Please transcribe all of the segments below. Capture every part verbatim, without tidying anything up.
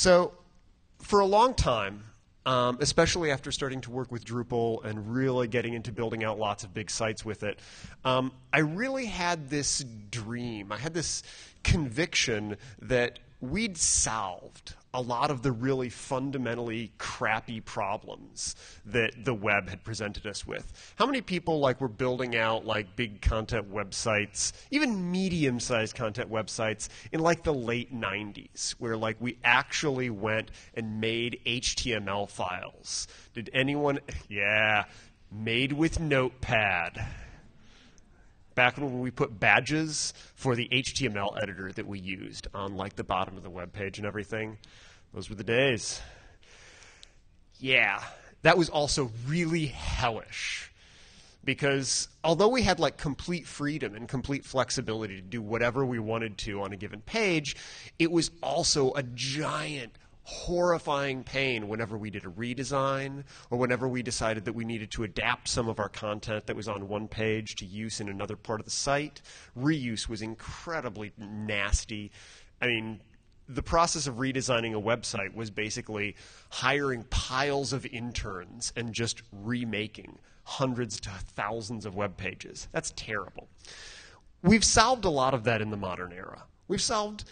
So for a long time, um, especially after starting to work with Drupal and really getting into building out lots of big sites with it, um, I really had this dream. I had this conviction that we'd solved a lot of the really fundamentally crappy problems that the web had presented us with. How many people like were building out like big content websites, even medium-sized content websites in like the late nineties, where like we actually went and made H T M L files? Did anyone, yeah, made with Notepad. Back when we put badges for the H T M L editor that we used on like the bottom of the web page and everything. Those were the days. Yeah, that was also really hellish, because although we had like complete freedom and complete flexibility to do whatever we wanted to on a given page, it was also a giant horrifying pain whenever we did a redesign or whenever we decided that we needed to adapt some of our content that was on one page to use in another part of the site. Reuse was incredibly nasty. I mean, the process of redesigning a website was basically hiring piles of interns and just remaking hundreds to thousands of web pages. That's terrible. We've solved a lot of that in the modern era. We've solved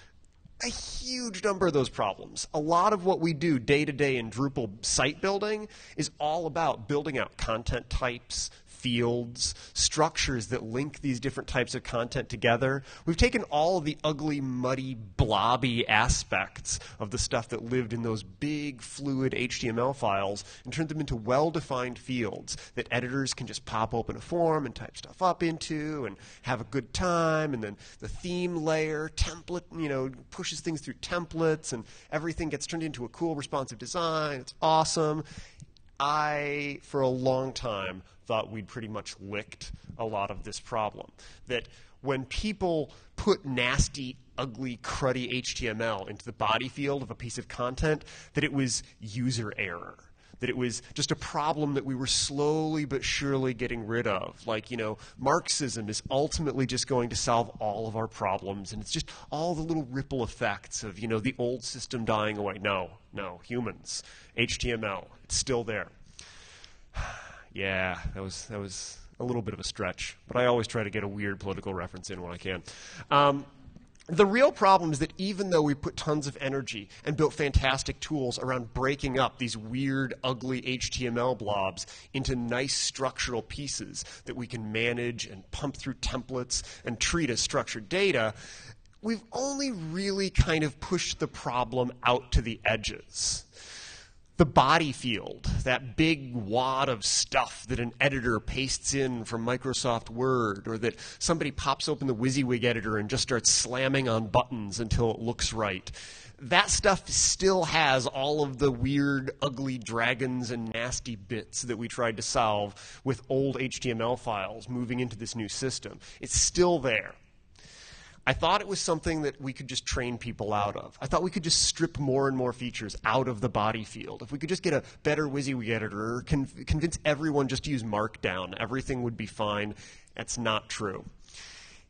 a huge number of those problems. A lot of what we do day to day in Drupal site building is all about building out content types, fields, structures that link these different types of content together. We've taken all of the ugly, muddy, blobby aspects of the stuff that lived in those big, fluid H T M L files and turned them into well-defined fields that editors can just pop open a form and type stuff up into and have a good time. And then the theme layer template, you know, pushes things through templates and everything gets turned into a cool, responsive design. It's awesome. I, for a long time, thought we'd pretty much licked a lot of this problem. That when people put nasty, ugly, cruddy H T M L into the body field of a piece of content, that it was user error. That it was just a problem that we were slowly but surely getting rid of. Like, you know, Marxism is ultimately just going to solve all of our problems, and it's just all the little ripple effects of, you know, the old system dying away. No, no, humans, H T M L, it's still there. Yeah, that was, that was a little bit of a stretch, but I always try to get a weird political reference in when I can. Um, The real problem is that even though we put tons of energy and built fantastic tools around breaking up these weird, ugly H T M L blobs into nice structural pieces that we can manage and pump through templates and treat as structured data, we've only really kind of pushed the problem out to the edges. The body field, that big wad of stuff that an editor pastes in from Microsoft Word, or that somebody pops open the WYSIWYG editor and just starts slamming on buttons until it looks right. That stuff still has all of the weird, ugly dragons and nasty bits that we tried to solve with old H T M L files moving into this new system. It's still there. I thought it was something that we could just train people out of. I thought we could just strip more and more features out of the body field. If we could just get a better WYSIWYG editor, conv convince everyone just to use Markdown, everything would be fine. That's not true.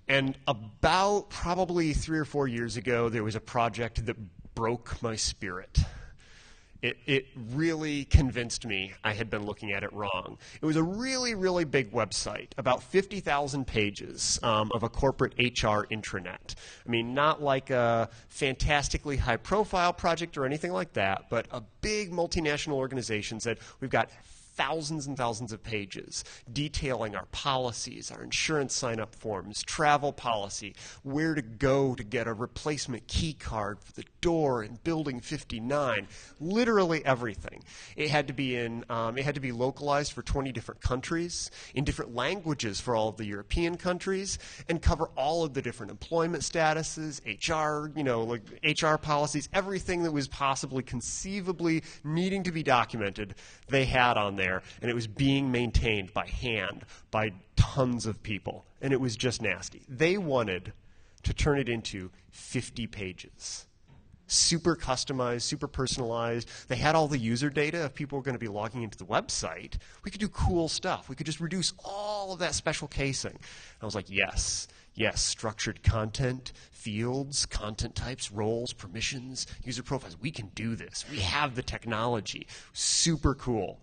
And about probably three or four years ago, there was a project that broke my spirit. It, it really convinced me I had been looking at it wrong. It was a really, really big website, about fifty thousand pages um, of a corporate H R intranet. I mean, not like a fantastically high-profile project or anything like that, but a big multinational organization said, we've got thousands and thousands of pages detailing our policies, our insurance sign-up forms, travel policy, where to go to get a replacement key card for the door in building fifty-nine, literally everything. It had to be in, um, it had to be localized for twenty different countries, in different languages for all of the European countries, and cover all of the different employment statuses, H R, you know, like H R policies, everything that was possibly conceivably needing to be documented, they had on there. And it was being maintained by hand by tons of people, and it was just nasty. They wanted to turn it into fifty pages, super customized, super personalized. They had all the user data. If people were going to be logging into the website, we could do cool stuff. We could just reduce all of that special casing. And I was like, yes, Yes, structured content, fields, content types, roles, permissions, user profiles. We can do this. We have the technology. Super cool.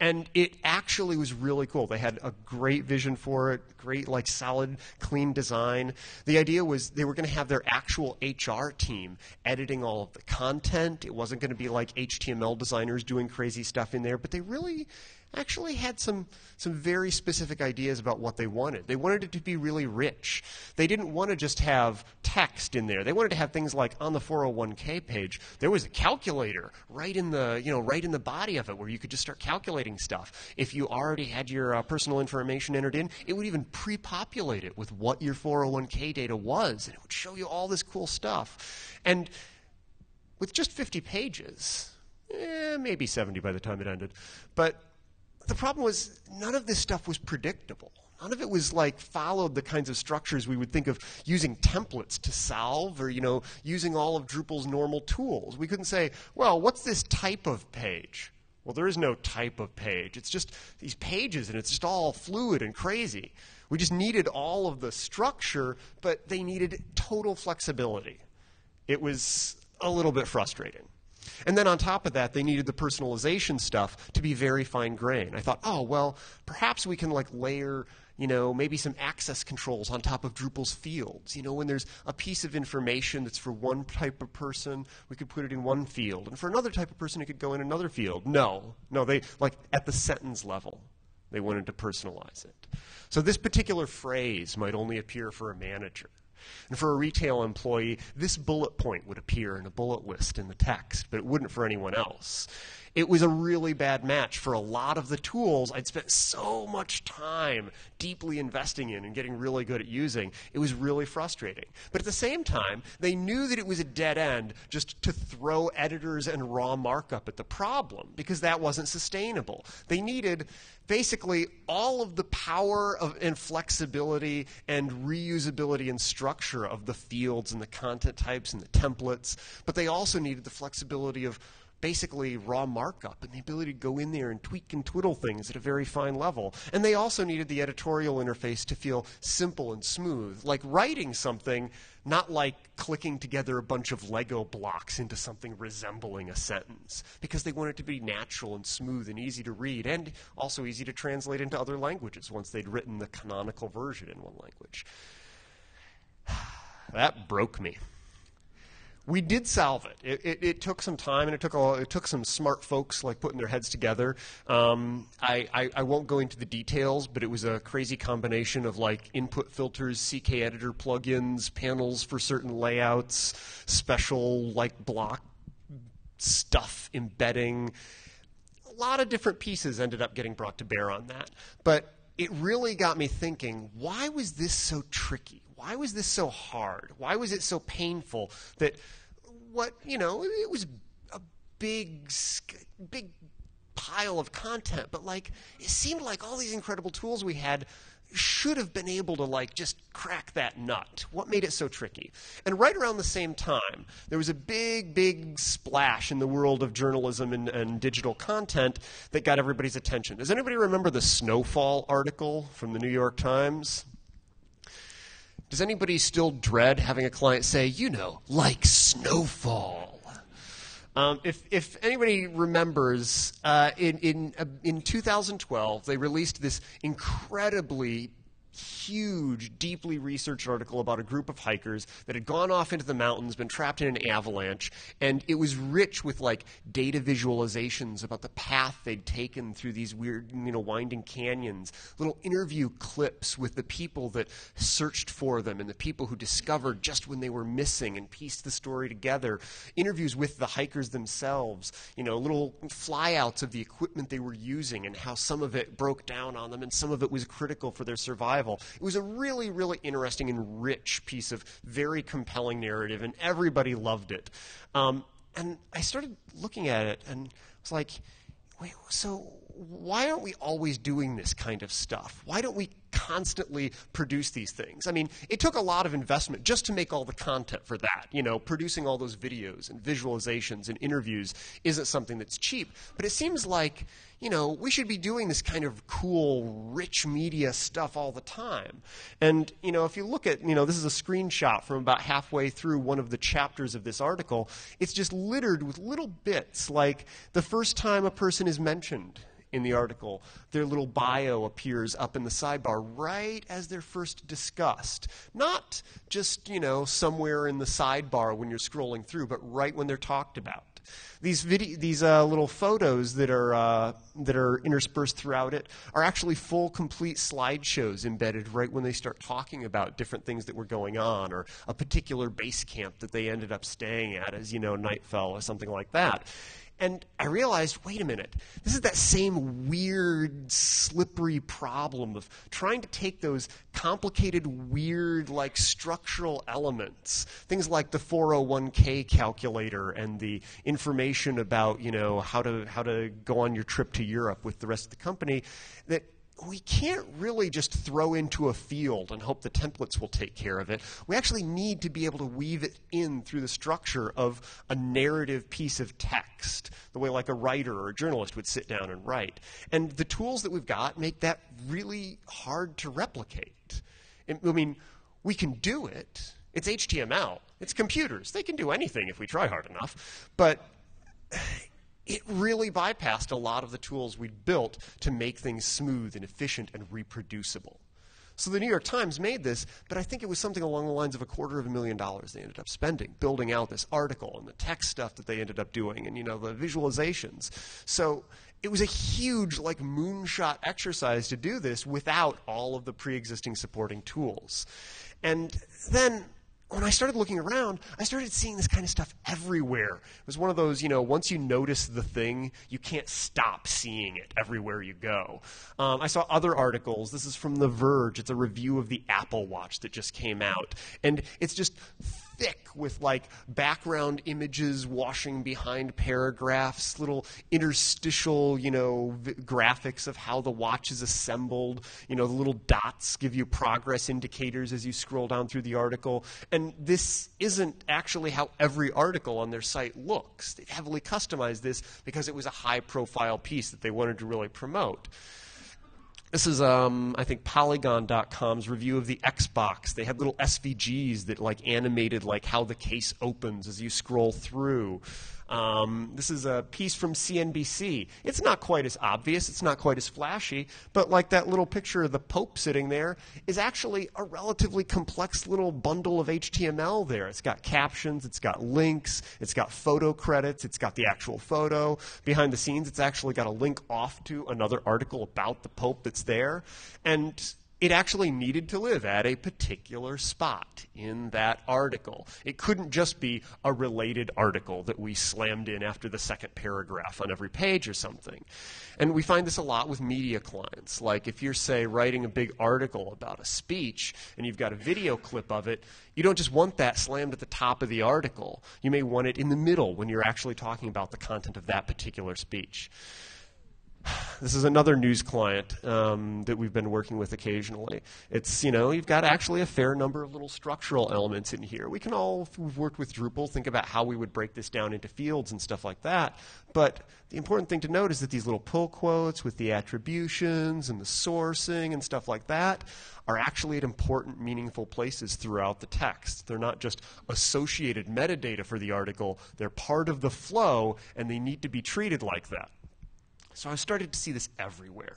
And it actually was really cool. They had a great vision for it, great, like, solid, clean design. The idea was they were going to have their actual H R team editing all of the content. It wasn't going to be like H T M L designers doing crazy stuff in there, but they really actually had some, some very specific ideas about what they wanted. They wanted it to be really rich. They didn't want to just have text in there. They wanted to have things like on the four oh one K page, there was a calculator right in the, you know, right in the body of it where you could just start calculating stuff. If you already had your uh, personal information entered in, it would even pre-populate it with what your four oh one K data was, and it would show you all this cool stuff. And with just fifty pages, eh, maybe seventy by the time it ended, but the problem was none of this stuff was predictable. None of it was like followed the kinds of structures we would think of using templates to solve, or, you know, using all of Drupal's normal tools. We couldn't say, well, what's this type of page? Well, there is no type of page. It's just these pages, and it's just all fluid and crazy. We just needed all of the structure, but they needed total flexibility. It was a little bit frustrating. And then on top of that, they needed the personalization stuff to be very fine-grained. I thought, oh, well, perhaps we can like layer, you know, maybe some access controls on top of Drupal's fields. You know, when there's a piece of information that's for one type of person, we could put it in one field. And for another type of person, it could go in another field. No. No, they, like, at the sentence level, they wanted to personalize it. So this particular phrase might only appear for a manager. And for a retail employee, this bullet point would appear in a bullet list in the text, but it wouldn't for anyone else. It was a really bad match for a lot of the tools I'd spent so much time deeply investing in and getting really good at using. It was really frustrating. But at the same time, they knew that it was a dead end just to throw editors and raw markup at the problem, because that wasn't sustainable. They needed basically all of the power of, and flexibility and reusability and structure of the fields and the content types and the templates, but they also needed the flexibility of basically raw markup and the ability to go in there and tweak and twiddle things at a very fine level. And they also needed the editorial interface to feel simple and smooth, like writing something, not like clicking together a bunch of Lego blocks into something resembling a sentence, because they wanted it to be natural and smooth and easy to read, and also easy to translate into other languages once they'd written the canonical version in one language. That broke me. We did solve it. It, it. it took some time, and it took a, it took some smart folks like putting their heads together. Um, I, I, I won't go into the details, but it was a crazy combination of like input filters, C K editor plugins, panels for certain layouts, special like block stuff embedding. A lot of different pieces ended up getting brought to bear on that. But it really got me thinking, why was this so tricky? Why was this so hard? Why was it so painful that what, you know, it was a big, big pile of content, but like it seemed like all these incredible tools we had should have been able to like just crack that nut. What made it so tricky? And right around the same time, there was a big, big splash in the world of journalism and, and digital content that got everybody's attention. Does anybody remember the Snowfall article from the New York Times? Does anybody still dread having a client say, you know, like Snowfall? Um, if, if anybody remembers, uh, in, in, uh, in two thousand twelve, they released this incredibly huge, deeply researched article about a group of hikers that had gone off into the mountains, been trapped in an avalanche, and it was rich with like data visualizations about the path they'd taken through these weird, you know, winding canyons, little interview clips with the people that searched for them and the people who discovered just when they were missing and pieced the story together, interviews with the hikers themselves, you know, little flyouts of the equipment they were using and how some of it broke down on them and some of it was critical for their survival. It was a really, really interesting and rich piece of very compelling narrative, and everybody loved it. Um, and I started looking at it, and I was like, wait, so why aren't we always doing this kind of stuff? Why don't we constantly produce these things. I mean, it took a lot of investment just to make all the content for that. You know, producing all those videos and visualizations and interviews isn't something that's cheap. But it seems like, you know, we should be doing this kind of cool, rich media stuff all the time. And, you know, if you look at, you know, this is a screenshot from about halfway through one of the chapters of this article. It's just littered with little bits, like the first time a person is mentioned in the article, their little bio appears up in the sidebar right as they're first discussed. Not just, you know, somewhere in the sidebar when you're scrolling through, but right when they're talked about. These video, these uh, little photos that are uh, that are interspersed throughout it are actually full, complete slideshows embedded right when they start talking about different things that were going on, or a particular base camp that they ended up staying at as, you know, night fell or something like that. And I realized, wait a minute, this is that same weird, slippery problem of trying to take those complicated, weird, like, structural elements, things like the four oh one K calculator and the information about, you know, how to, how to go on your trip to Europe with the rest of the company, that we can't really just throw into a field and hope the templates will take care of it. We actually need to be able to weave it in through the structure of a narrative piece of text, the way like a writer or a journalist would sit down and write. And the tools that we've got make that really hard to replicate. I mean, we can do it. It's H T M L. It's computers. They can do anything if we try hard enough. But it really bypassed a lot of the tools we'd built to make things smooth and efficient and reproducible. So the New York Times made this, but I think it was something along the lines of a quarter of a million dollars they ended up spending, building out this article and the text stuff that they ended up doing and, you know, the visualizations. So it was a huge, like, moonshot exercise to do this without all of the pre-existing supporting tools. And then when I started looking around, I started seeing this kind of stuff everywhere. It was one of those, you know, once you notice the thing, you can't stop seeing it everywhere you go. Um, I saw other articles. This is from The Verge. It's a review of the Apple Watch that just came out. And it's just thick with, like, background images washing behind paragraphs, little interstitial, you know, graphics of how the watch is assembled. You know, the little dots give you progress indicators as you scroll down through the article. And this isn't actually how every article on their site looks. They've heavily customized this because it was a high-profile piece that they wanted to really promote. This is, um, I think, Polygon dot com's review of the Xbox. They had little S V Gs that, like, animated, like, how the case opens as you scroll through. Um, this is a piece from C N B C. It's not quite as obvious. It's not quite as flashy. But, like, that little picture of the Pope sitting there is actually a relatively complex little bundle of H T M L there. It's got captions. It's got links. It's got photo credits. It's got the actual photo. Behind the scenes, it's actually got a link off to another article about the Pope that's there. And it actually needed to live at a particular spot in that article. It couldn't just be a related article that we slammed in after the second paragraph on every page or something. And we find this a lot with media clients. Like, if you're, say, writing a big article about a speech and you've got a video clip of it, you don't just want that slammed at the top of the article. You may want it in the middle when you're actually talking about the content of that particular speech. This is another news client um, that we've been working with occasionally. It's, you know, you've got actually a fair number of little structural elements in here. We can all, if we've worked with Drupal, think about how we would break this down into fields and stuff like that. But the important thing to note is that these little pull quotes with the attributions and the sourcing and stuff like that are actually at important, meaningful places throughout the text. They're not just associated metadata for the article. They're part of the flow, and they need to be treated like that. So I started to see this everywhere.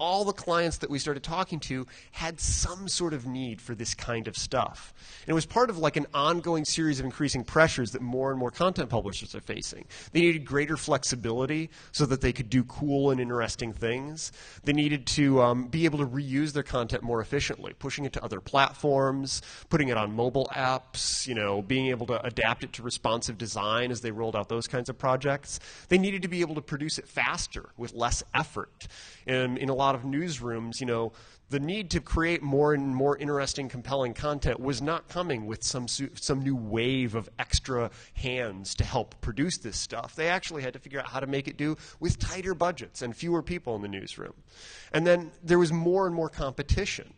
All the clients that we started talking to had some sort of need for this kind of stuff. And it was part of, like, an ongoing series of increasing pressures that more and more content publishers are facing. They needed greater flexibility so that they could do cool and interesting things. They needed to um, be able to reuse their content more efficiently, pushing it to other platforms, putting it on mobile apps, you know, being able to adapt it to responsive design as they rolled out those kinds of projects. They needed to be able to produce it faster with less effort. And in a lot of newsrooms, you know, the need to create more and more interesting, compelling content was not coming with some some new wave of extra hands to help produce this stuff. They actually had to figure out how to make it do with tighter budgets and fewer people in the newsroom. And then there was more and more competition.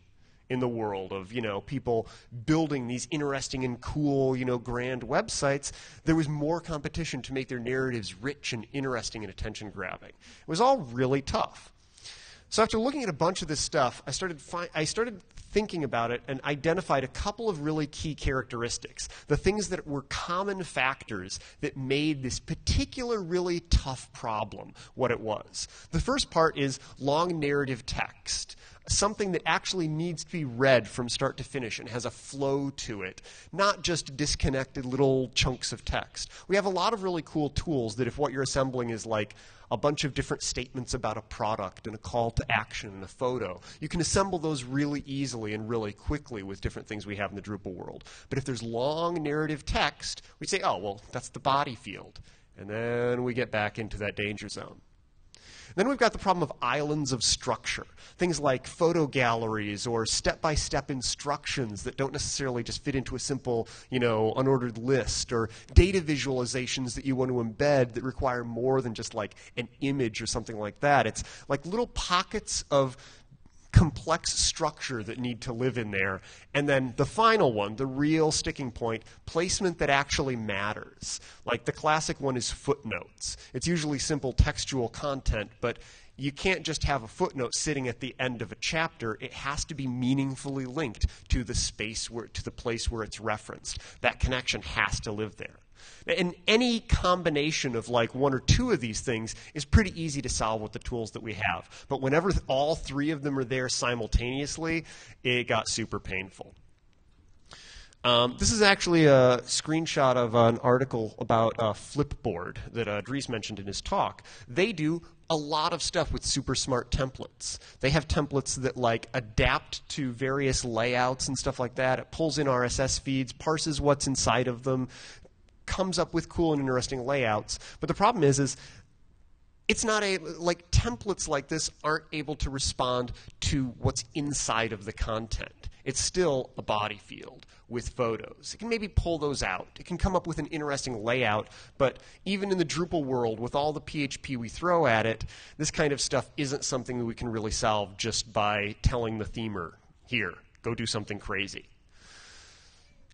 in the world of, you know, people building these interesting and cool, you know, grand websites, there was more competition to make their narratives rich and interesting and attention-grabbing. It was all really tough. So after looking at a bunch of this stuff, I started, fi I started thinking about it and identified a couple of really key characteristics, the things that were common factors that made this particular really tough problem what it was. The first part is long narrative text, something that actually needs to be read from start to finish and has a flow to it, not just disconnected little chunks of text. We have a lot of really cool tools that if what you're assembling is like a bunch of different statements about a product and a call to action and a photo, you can assemble those really easily and really quickly with different things we have in the Drupal world. But if there's long narrative text, we say, oh, well, that's the body field. And then we get back into that danger zone. Then we've got the problem of islands of structure, things like photo galleries or step-by-step instructions that don't necessarily just fit into a simple, you know, unordered list, or data visualizations that you want to embed that require more than just like an image or something like that. It's like little pockets of complex structure that need to live in there. And then the final one, the real sticking point, placement that actually matters. Like the classic one is footnotes. It's usually simple textual content, but you can't just have a footnote sitting at the end of a chapter. It has to be meaningfully linked to the space where, to the place where it's referenced. That connection has to live there. And any combination of like one or two of these things is pretty easy to solve with the tools that we have. But whenever all three of them are there simultaneously, it got super painful. Um, this is actually a screenshot of an article about uh, Flipboard that uh, Dries mentioned in his talk. They do a lot of stuff with super smart templates. They have templates that like adapt to various layouts and stuff like that. It pulls in R S S feeds, parses what's inside of them, comes up with cool and interesting layouts. But the problem is, is it's not a, like templates like this aren't able to respond to what's inside of the content. It's still a body field with photos. It can maybe pull those out. It can come up with an interesting layout, but even in the Drupal world, with all the P H P we throw at it, this kind of stuff isn't something that we can really solve just by telling the themer, here, go do something crazy.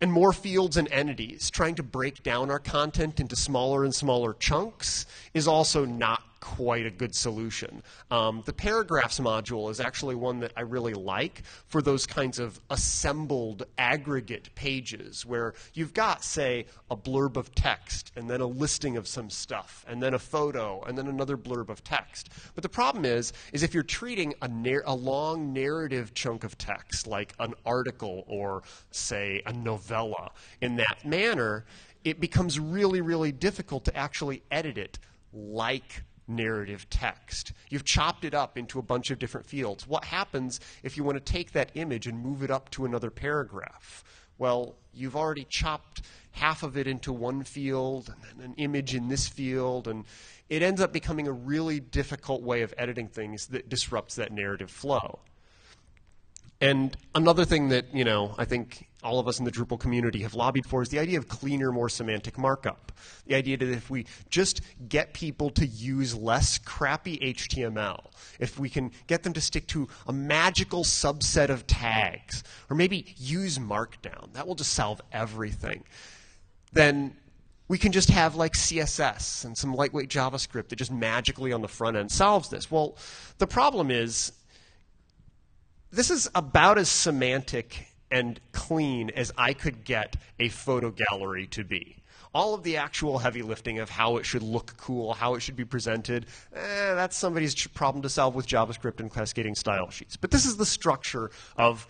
And more fields and entities, trying to break down our content into smaller and smaller chunks is also not quite a good solution. Um, the Paragraphs module is actually one that I really like for those kinds of assembled aggregate pages where you've got, say, a blurb of text and then a listing of some stuff and then a photo and then another blurb of text. But the problem is, is if you're treating a, nar a long narrative chunk of text like an article or, say, a novella in that manner, it becomes really, really difficult to actually edit it like narrative text. You've chopped it up into a bunch of different fields. What happens if you want to take that image and move it up to another paragraph? Well, you've already chopped half of it into one field and an image in this field, and it ends up becoming a really difficult way of editing things that disrupts that narrative flow. And another thing that, you know, I think all of us in the Drupal community have lobbied for is the idea of cleaner, more semantic markup. The idea that if we just get people to use less crappy H T M L, if we can get them to stick to a magical subset of tags, or maybe use Markdown, that will just solve everything, then we can just have like C S S and some lightweight JavaScript that just magically on the front end solves this. Well, the problem is, this is about as semantic and clean as I could get a photo gallery to be. All of the actual heavy lifting of how it should look cool, how it should be presented, eh, that's somebody's problem to solve with JavaScript and cascading style sheets. But this is the structure of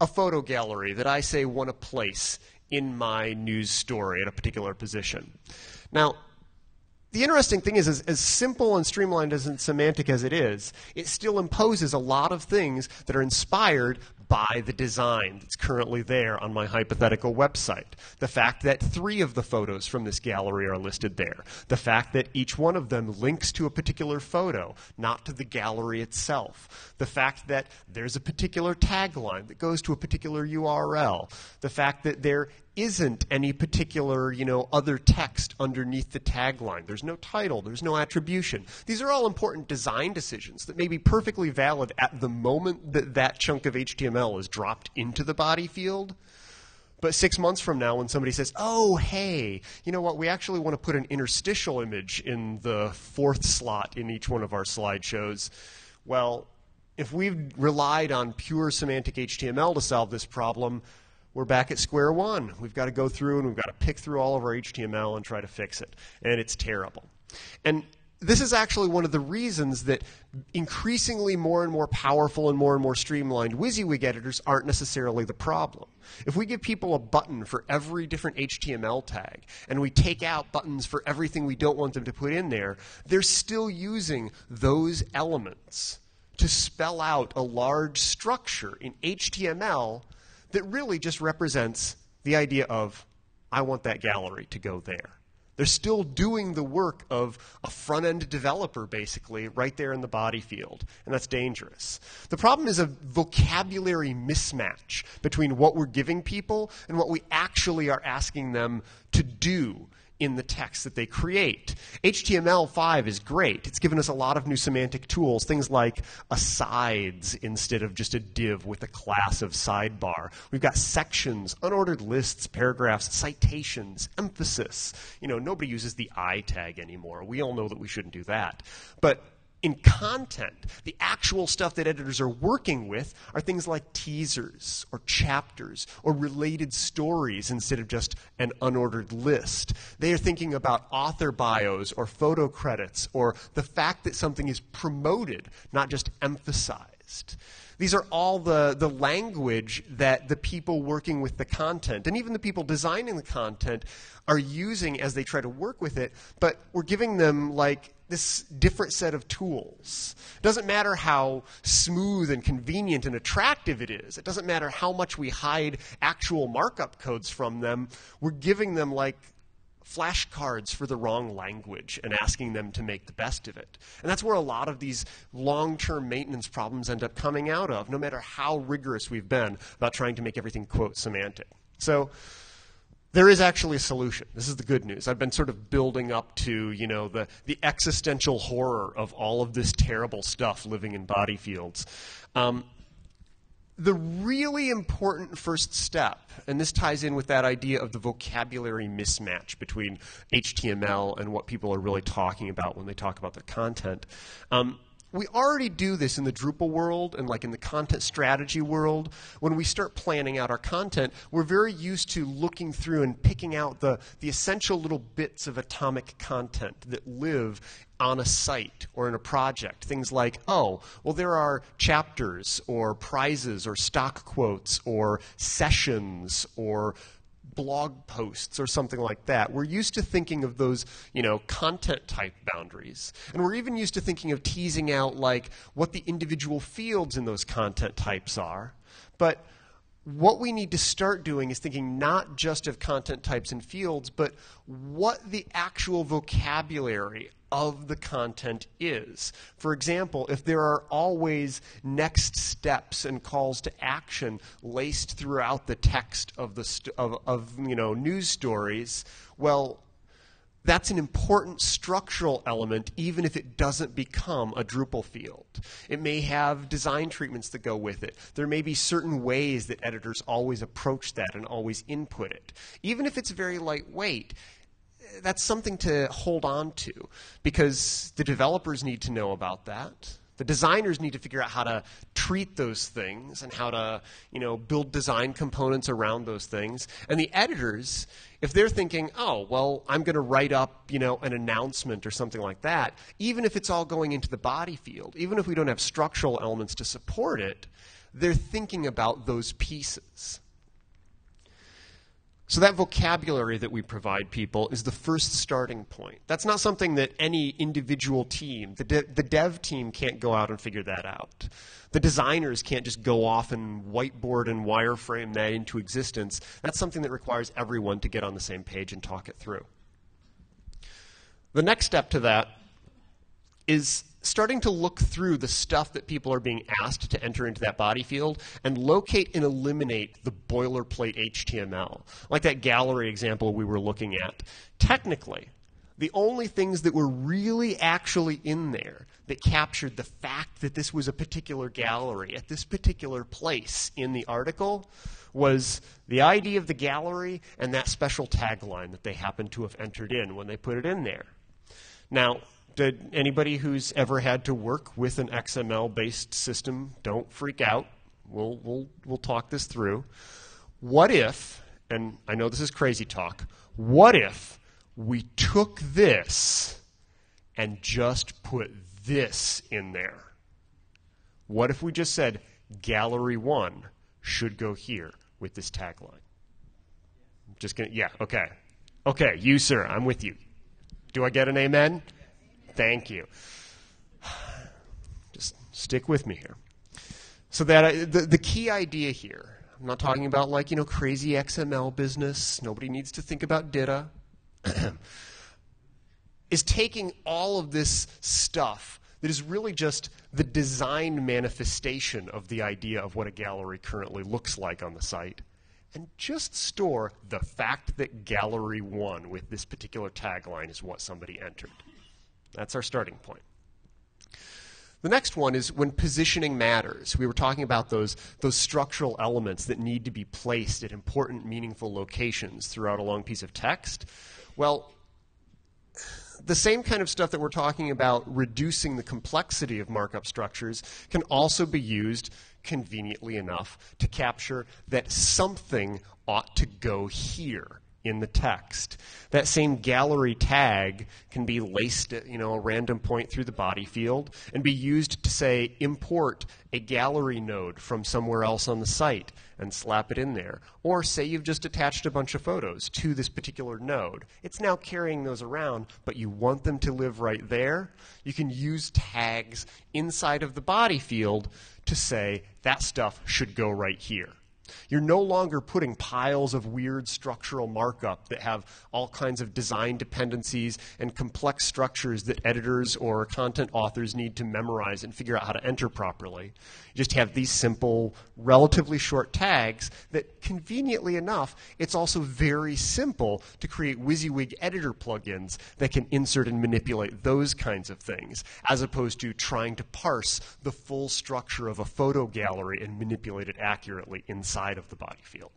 a photo gallery that I, say, want to place in my news story at a particular position. Now, the interesting thing is, is, as simple and streamlined as and semantic as it is, it still imposes a lot of things that are inspired by the design that's currently there on my hypothetical website. The fact that three of the photos from this gallery are listed there. The fact that each one of them links to a particular photo, not to the gallery itself. The fact that there's a particular tagline that goes to a particular U R L. The fact that there isn't any particular, you know, other text underneath the tagline. There's no title. There's no attribution. These are all important design decisions that may be perfectly valid at the moment that that chunk of H T M L is dropped into the body field. But six months from now, when somebody says, oh, hey, you know what, we actually want to put an interstitial image in the fourth slot in each one of our slideshows, well, if we've relied on pure semantic H T M L to solve this problem, we're back at square one. We've got to go through and we've got to pick through all of our H T M L and try to fix it. And it's terrible. And this is actually one of the reasons that increasingly more and more powerful and more and more streamlined WYSIWYG editors aren't necessarily the problem. If we give people a button for every different H T M L tag and we take out buttons for everything we don't want them to put in there, they're still using those elements to spell out a large structure in H T M L that really just represents the idea of, I want that gallery to go there. They're still doing the work of a front-end developer, basically, right there in the body field. And that's dangerous. The problem is a vocabulary mismatch between what we're giving people and what we actually are asking them to do in the text that they create. H T M L five is great. It's given us a lot of new semantic tools, things like asides instead of just a div with a class of sidebar. We've got sections, unordered lists, paragraphs, citations, emphasis. You know, nobody uses the I tag anymore. We all know that we shouldn't do that. But in content, the actual stuff that editors are working with are things like teasers or chapters or related stories instead of just an unordered list. They are thinking about author bios or photo credits or the fact that something is promoted, not just emphasized. These are all the, the language that the people working with the content and even the people designing the content are using as they try to work with it, but we're giving them like this different set of tools. It doesn't matter how smooth and convenient and attractive it is. It doesn't matter how much we hide actual markup codes from them. We're giving them like flashcards for the wrong language and asking them to make the best of it. And that's where a lot of these long-term maintenance problems end up coming out of, no matter how rigorous we've been about trying to make everything, quote, semantic. So there is actually a solution. This is the good news. I've been sort of building up to, you know, the, the existential horror of all of this terrible stuff living in body fields. Um, The really important first step, and this ties in with that idea of the vocabulary mismatch between H T M L and what people are really talking about when they talk about their content. Um, we already do this in the Drupal world and like in the content strategy world. When we start planning out our content, we're very used to looking through and picking out the, the essential little bits of atomic content that live on a site or in a project. Things like, oh, well, there are chapters or prizes or stock quotes or sessions or blog posts or something like that. We're used to thinking of those, you know, content type boundaries. And we're even used to thinking of teasing out like what the individual fields in those content types are. But what we need to start doing is thinking not just of content types and fields, but what the actual vocabulary of the content is. For example, if there are always next steps and calls to action laced throughout the text of the st of, of you know, news stories, well, that's an important structural element, even if it doesn't become a Drupal field. It may have design treatments that go with it. There may be certain ways that editors always approach that and always input it. Even if it's very lightweight, that's something to hold on to, because the developers need to know about that. The designers need to figure out how to treat those things and how to, you know, build design components around those things. And the editors, if they're thinking, oh, well, I'm going to write up, you know, an announcement or something like that, even if it's all going into the body field, even if we don't have structural elements to support it, they're thinking about those pieces. So that vocabulary that we provide people is the first starting point. That's not something that any individual team, the, de the dev team can't go out and figure that out. The designers can't just go off and whiteboard and wireframe that into existence. That's something that requires everyone to get on the same page and talk it through. The next step to that is starting to look through the stuff that people are being asked to enter into that body field and locate and eliminate the boilerplate H T M L, like that gallery example we were looking at. Technically, the only things that were really actually in there that captured the fact that this was a particular gallery at this particular place in the article was the I D of the gallery and that special tagline that they happened to have entered in when they put it in there. Now, did anybody who's ever had to work with an X M L-based system, don't freak out. We'll, we'll, we'll talk this through. What if, and I know this is crazy talk, what if we took this and just put this in there? What if we just said gallery one should go here with this tagline? Just gonna, yeah, okay. Okay, you, sir, I'm with you. Do I get an amen? Thank you. Just stick with me here. So that I, the, the key idea here, I'm not talking about like, you know, crazy X M L business. Nobody needs to think about D I T A. Is taking all of this stuff that is really just the design manifestation of the idea of what a gallery currently looks like on the site, and just store the fact that gallery one with this particular tagline is what somebody entered. That's our starting point. The next one is when positioning matters. We were talking about those, those structural elements that need to be placed at important, meaningful locations throughout a long piece of text. Well, the same kind of stuff that we're talking about reducing the complexity of markup structures can also be used conveniently enough to capture that something ought to go here in the text. That same gallery tag can be laced at, you know, a random point through the body field and be used to say import a gallery node from somewhere else on the site and slap it in there. Or say you've just attached a bunch of photos to this particular node. It's now carrying those around, but you want them to live right there. You can use tags inside of the body field to say that stuff should go right here. You're no longer putting piles of weird structural markup that have all kinds of design dependencies and complex structures that editors or content authors need to memorize and figure out how to enter properly. You just have these simple, relatively short tags that, conveniently enough, it's also very simple to create WYSIWYG editor plugins that can insert and manipulate those kinds of things, as opposed to trying to parse the full structure of a photo gallery and manipulate it accurately inside of the body field.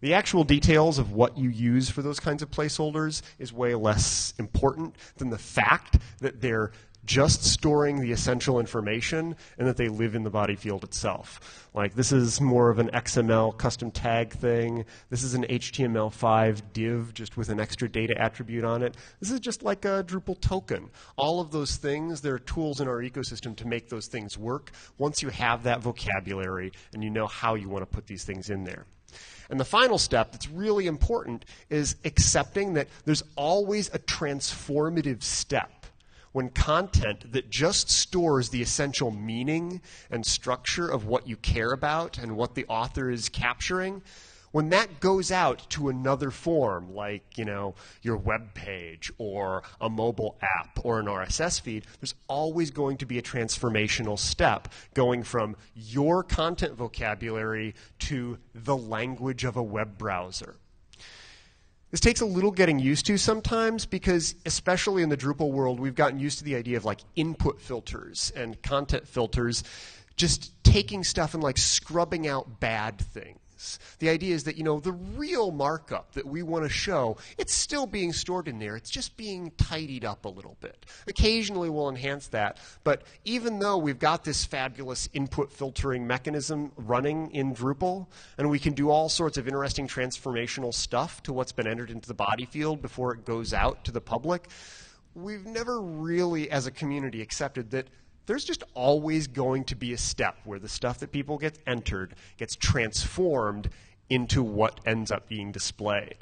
The actual details of what you use for those kinds of placeholders is way less important than the fact that they're just storing the essential information and that they live in the body field itself. Like, this is more of an X M L custom tag thing. This is an H T M L five div just with an extra data attribute on it. This is just like a Drupal token. All of those things, there are tools in our ecosystem to make those things work once you have that vocabulary and you know how you want to put these things in there. And the final step that's really important is accepting that there's always a transformative step when content that just stores the essential meaning and structure of what you care about and what the author is capturing, when that goes out to another form, like, you know, your web page or a mobile app or an R S S feed, there's always going to be a transformational step going from your content vocabulary to the language of a web browser. This takes a little getting used to sometimes because, especially in the Drupal world, we've gotten used to the idea of like input filters and content filters, just taking stuff and like scrubbing out bad things. The idea is that, you know, the real markup that we want to show, it's still being stored in there. It's just being tidied up a little bit. Occasionally we'll enhance that, but even though we've got this fabulous input filtering mechanism running in Drupal, and we can do all sorts of interesting transformational stuff to what's been entered into the body field before it goes out to the public, we've never really, as a community, accepted that there's just always going to be a step where the stuff that people get entered gets transformed into what ends up being displayed.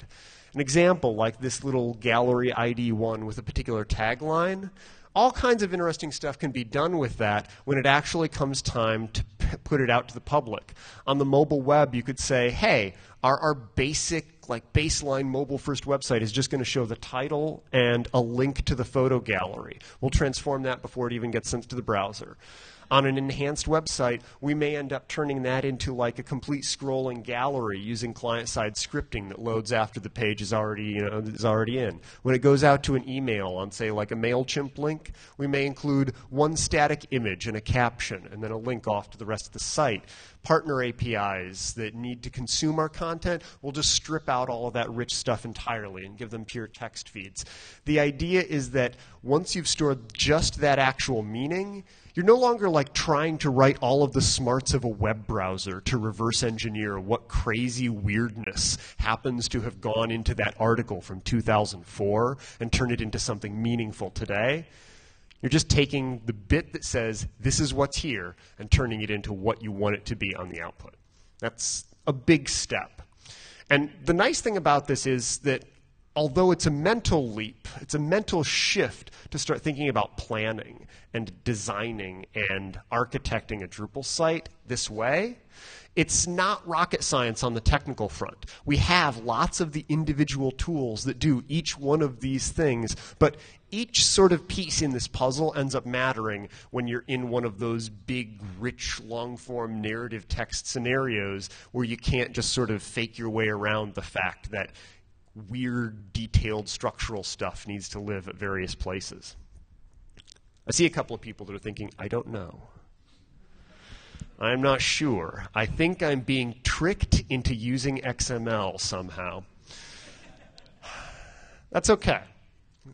An example, like this little gallery I D one with a particular tagline, all kinds of interesting stuff can be done with that when it actually comes time to put it out to the public. On the mobile web, you could say, hey, are our basic like baseline mobile first website is just going to show the title and a link to the photo gallery. We'll transform that before it even gets sent to the browser. On an enhanced website, we may end up turning that into like a complete scrolling gallery using client-side scripting that loads after the page is already, you know, is already in. When it goes out to an email on, say, like a MailChimp link, we may include one static image and a caption and then a link off to the rest of the site. Partner A P Is that need to consume our content, we'll just strip out all of that rich stuff entirely and give them pure text feeds. The idea is that once you've stored just that actual meaning, you're no longer like trying to write all of the smarts of a web browser to reverse engineer what crazy weirdness happens to have gone into that article from two thousand four and turn it into something meaningful today. You're just taking the bit that says, this is what's here, and turning it into what you want it to be on the output. That's a big step. And the nice thing about this is that although it's a mental leap, it's a mental shift to start thinking about planning and designing and architecting a Drupal site this way, it's not rocket science on the technical front. We have lots of the individual tools that do each one of these things, but each sort of piece in this puzzle ends up mattering when you're in one of those big, rich, long-form narrative text scenarios where you can't just sort of fake your way around the fact that weird, detailed structural stuff needs to live at various places. I see a couple of people that are thinking, I don't know. I'm not sure. I think I'm being tricked into using X M L somehow. That's okay.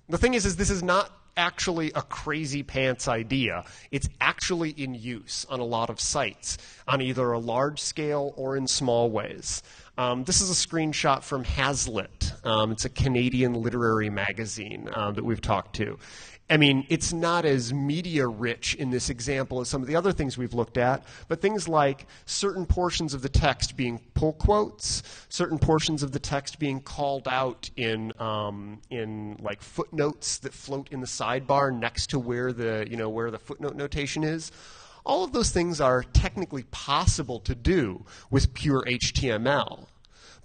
The thing is, is this is not actually a crazy pants idea. It's actually in use on a lot of sites, on either a large scale or in small ways. Um, this is a screenshot from Hazlitt. Um, it's a Canadian literary magazine uh, that we've talked to. I mean, it's not as media-rich in this example as some of the other things we've looked at, but things like certain portions of the text being pull quotes, certain portions of the text being called out in um, in like footnotes that float in the sidebar next to where the you know where the footnote notation is. All of those things are technically possible to do with pure H T M L,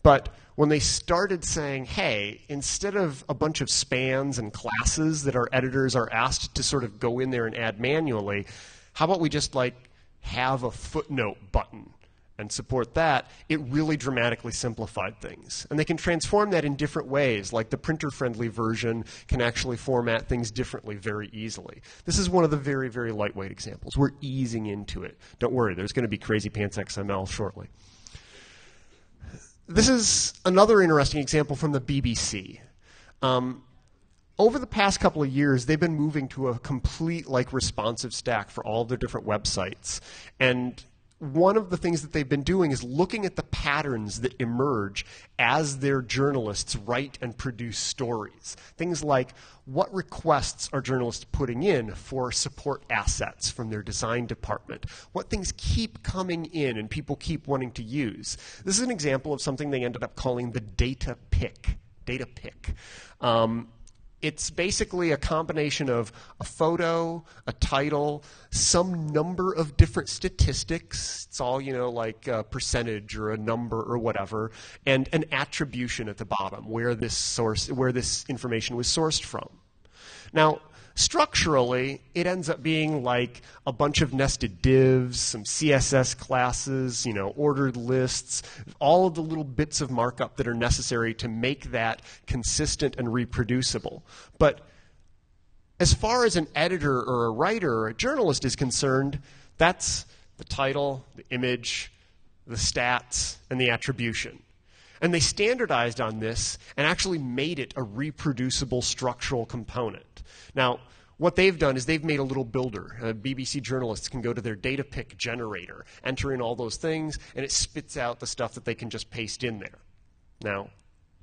but when they started saying, hey, instead of a bunch of spans and classes that our editors are asked to sort of go in there and add manually, how about we just like have a footnote button and support that, it really dramatically simplified things. And they can transform that in different ways, like the printer-friendly version can actually format things differently very easily. This is one of the very, very lightweight examples. We're easing into it. Don't worry, there's going to be crazy pants X M L shortly. This is another interesting example from the B B C. Um, over the past couple of years, they've been moving to a complete like responsive stack for all of their different websites. And one of the things that they've been doing is looking at the patterns that emerge as their journalists write and produce stories. Things like, what requests are journalists putting in for support assets from their design department? What things keep coming in and people keep wanting to use? This is an example of something they ended up calling the data pick. Data pick. Um, it's basically a combination of a photo, a title, some number of different statistics. It's all, you know, like a percentage or a number or whatever, and an attribution at the bottom where this source, where this information was sourced from. Now, structurally, it ends up being like a bunch of nested divs, some C S S classes, you know, ordered lists, all of the little bits of markup that are necessary to make that consistent and reproducible. But as far as an editor or a writer or a journalist is concerned, that's the title, the image, the stats, and the attribution. And they standardized on this and actually made it a reproducible structural component. Now, what they've done is they've made a little builder. Uh, B B C journalists can go to their data pick generator, enter in all those things, and it spits out the stuff that they can just paste in there. Now,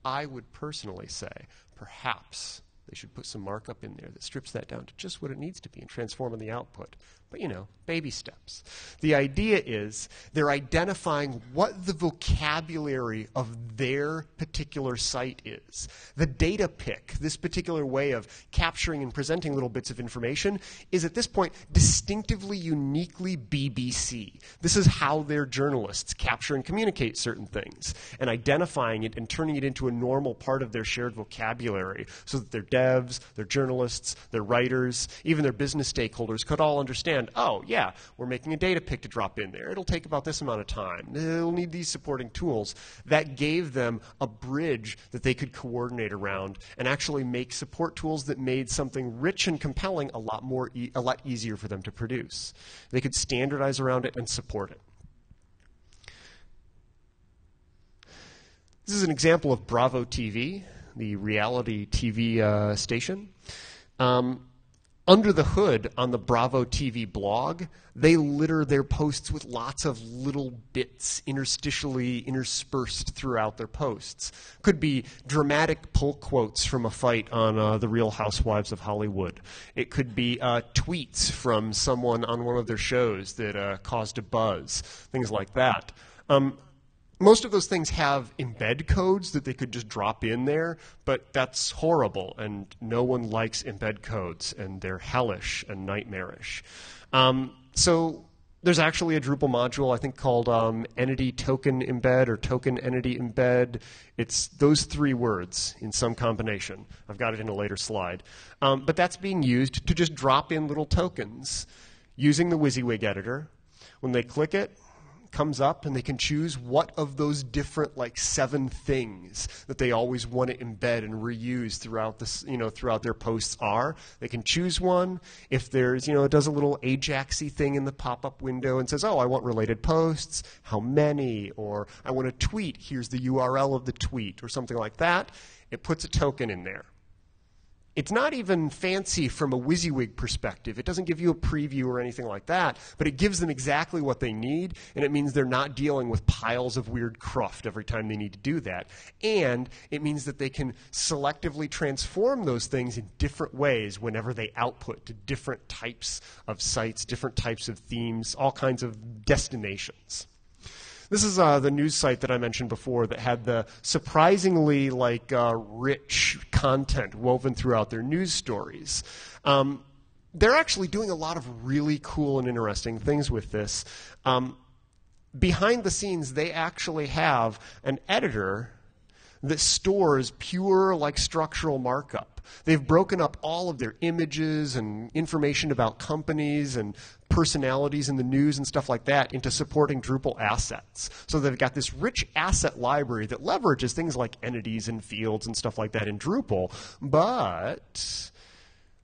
I would personally say perhaps they should put some markup in there that strips that down to just what it needs to be and transform on the output. But, you know, baby steps. The idea is they're identifying what the vocabulary of their particular site is. The data pick, this particular way of capturing and presenting little bits of information, is at this point distinctively, uniquely B B C. This is how their journalists capture and communicate certain things, and identifying it and turning it into a normal part of their shared vocabulary so that their devs, their journalists, their writers, even their business stakeholders could all understand, oh, yeah, we're making a data pick to drop in there. It'll take about this amount of time. It'll need these supporting tools. That gave them a bridge that they could coordinate around and actually make support tools that made something rich and compelling a lot more, e a lot easier for them to produce. They could standardize around it and support it. This is an example of Bravo T V, the reality T V uh, station. Um, Under the hood on the Bravo T V blog, they litter their posts with lots of little bits interstitially interspersed throughout their posts. Could be dramatic pull quotes from a fight on uh, The Real Housewives of Hollywood. It could be uh, tweets from someone on one of their shows that uh, caused a buzz, things like that. Um, Most of those things have embed codes that they could just drop in there, but that's horrible, and no one likes embed codes, and they're hellish and nightmarish. Um, so there's actually a Drupal module, I think, called um, Entity Token Embed or Token Entity Embed. It's those three words in some combination. I've got it in a later slide. Um, but that's being used to just drop in little tokens using the WYSIWYG editor. When they click it, comes up, and they can choose what of those different, like, seven things that they always want to embed and reuse throughout this, you know, throughout their posts are. They can choose one. If there's, you know, it does a little Ajaxy thing in the pop-up window and says, oh, I want related posts, how many, or I want a tweet, here's the U R L of the tweet, or something like that. It puts a token in there. It's not even fancy from a WYSIWYG perspective. It doesn't give you a preview or anything like that, but it gives them exactly what they need, and it means they're not dealing with piles of weird cruft every time they need to do that. And it means that they can selectively transform those things in different ways whenever they output to different types of sites, different types of themes, all kinds of destinations. This is uh, the news site that I mentioned before that had the surprisingly, like, uh, rich content woven throughout their news stories. Um, they're actually doing a lot of really cool and interesting things with this. Um, behind the scenes, they actually have an editor that stores pure, like, structural markup. They've broken up all of their images and information about companies and personalities in the news and stuff like that into supporting Drupal assets. So they've got this rich asset library that leverages things like entities and fields and stuff like that in Drupal, but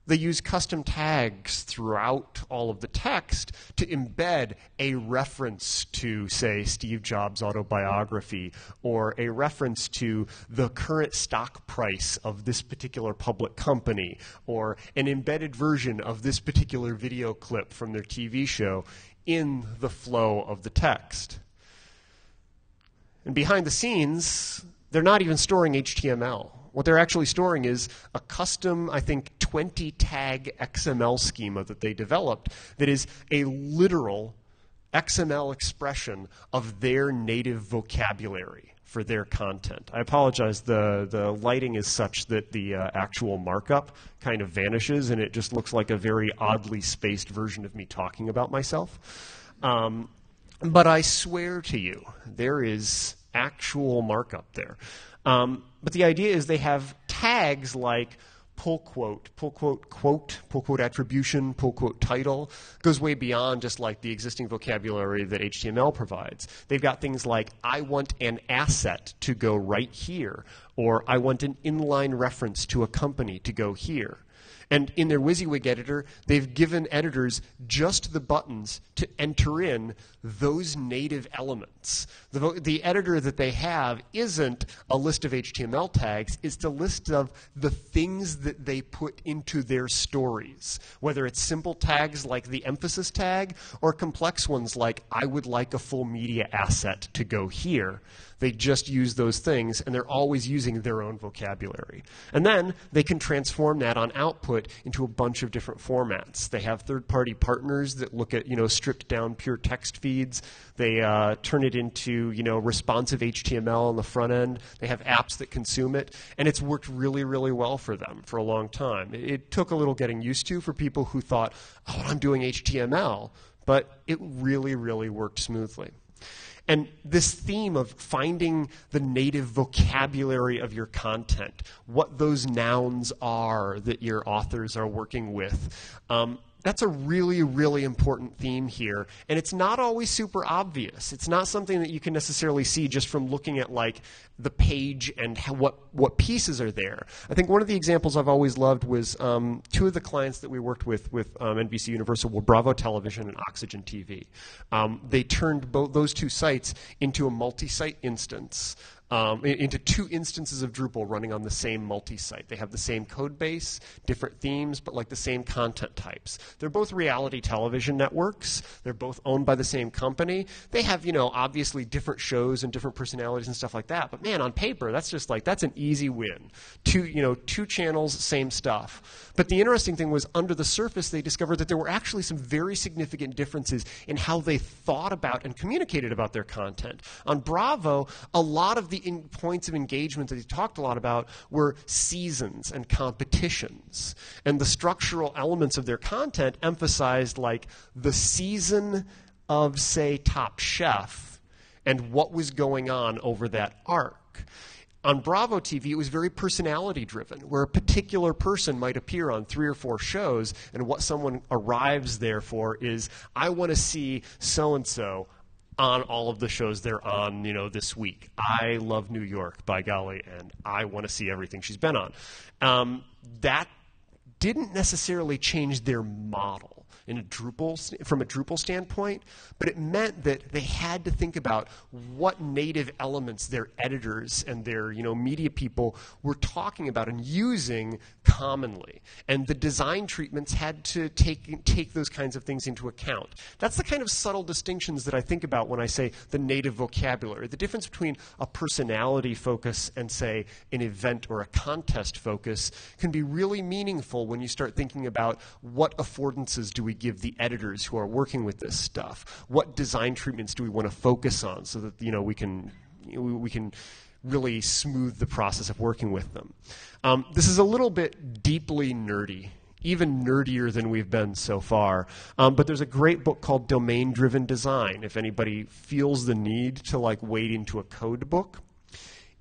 they use custom tags throughout all of the text to embed a reference to, say, Steve Jobs' autobiography, or a reference to the current stock price of this particular public company, or an embedded version of this particular video clip from their T V show in the flow of the text. And behind the scenes, they're not even storing H T M L. What they're actually storing is a custom, I think, twenty tag X M L schema that they developed that is a literal X M L expression of their native vocabulary for their content. I apologize, the, the lighting is such that the uh, actual markup kind of vanishes, and it just looks like a very oddly spaced version of me talking about myself. Um, but I swear to you, there is actual markup there. Um, but the idea is they have tags like pull quote, pull quote quote, pull quote attribution, pull quote title. It goes way beyond just like the existing vocabulary that H T M L provides. They've got things like, I want an asset to go right here, or I want an inline reference to a company to go here. And in their WYSIWYG editor, they've given editors just the buttons to enter in those native elements. The, the editor that they have isn't a list of H T M L tags. It's a list of the things that they put into their stories, whether it's simple tags like the emphasis tag or complex ones like, I would like a full media asset to go here. They just use those things, and they're always using their own vocabulary. And then they can transform that on output into a bunch of different formats. They have third-party partners that look at, you know, stripped down pure text feeds. They uh, turn it into, you know, responsive H T M L on the front end. They have apps that consume it, and it's worked really, really well for them for a long time. It, it took a little getting used to for people who thought, oh, I'm doing H T M L, but it really, really worked smoothly. And this theme of finding the native vocabulary of your content, what those nouns are that your authors are working with, um, that's a really, really important theme here. And it's not always super obvious. It's not something that you can necessarily see just from looking at like the page and how, what, what pieces are there. I think one of the examples I've always loved was um, two of the clients that we worked with with um, N B C Universal were Bravo Television and Oxygen T V. Um, they turned both those two sites into a multi-site instance. Um, into two instances of Drupal running on the same multi-site. They have the same code base, different themes, but like the same content types. They're both reality television networks. They're both owned by the same company. They have, you know, obviously different shows and different personalities and stuff like that. But man, on paper, that's just like, that's an easy win. Two, you know, two channels, same stuff. But the interesting thing was, under the surface, they discovered that there were actually some very significant differences in how they thought about and communicated about their content. On Bravo, a lot of the in points of engagement that he talked a lot about were seasons and competitions. And the structural elements of their content emphasized like the season of, say, Top Chef and what was going on over that arc. On Bravo T V, it was very personality driven, where a particular person might appear on three or four shows, and what someone arrives there for is, I want to see so-and-so on all of the shows they're on, you know, this week. I love New York, by golly, and I want to see everything she's been on. Um, that didn't necessarily change their model in a Drupal, from a Drupal standpoint, but it meant that they had to think about what native elements their editors and their, you know, media people were talking about and using commonly. And the design treatments had to take, take those kinds of things into account. That's the kind of subtle distinctions that I think about when I say the native vocabulary, the difference between a personality focus and, say, an event or a contest focus can be really meaningful when you start thinking about what affordances do we give the editors who are working with this stuff? What design treatments do we want to focus on so that, you know, we can, you know, we can really smooth the process of working with them? Um, this is a little bit deeply nerdy, even nerdier than we've been so far. Um, but there's a great book called Domain-Driven Design, if anybody feels the need to like wade into a code book.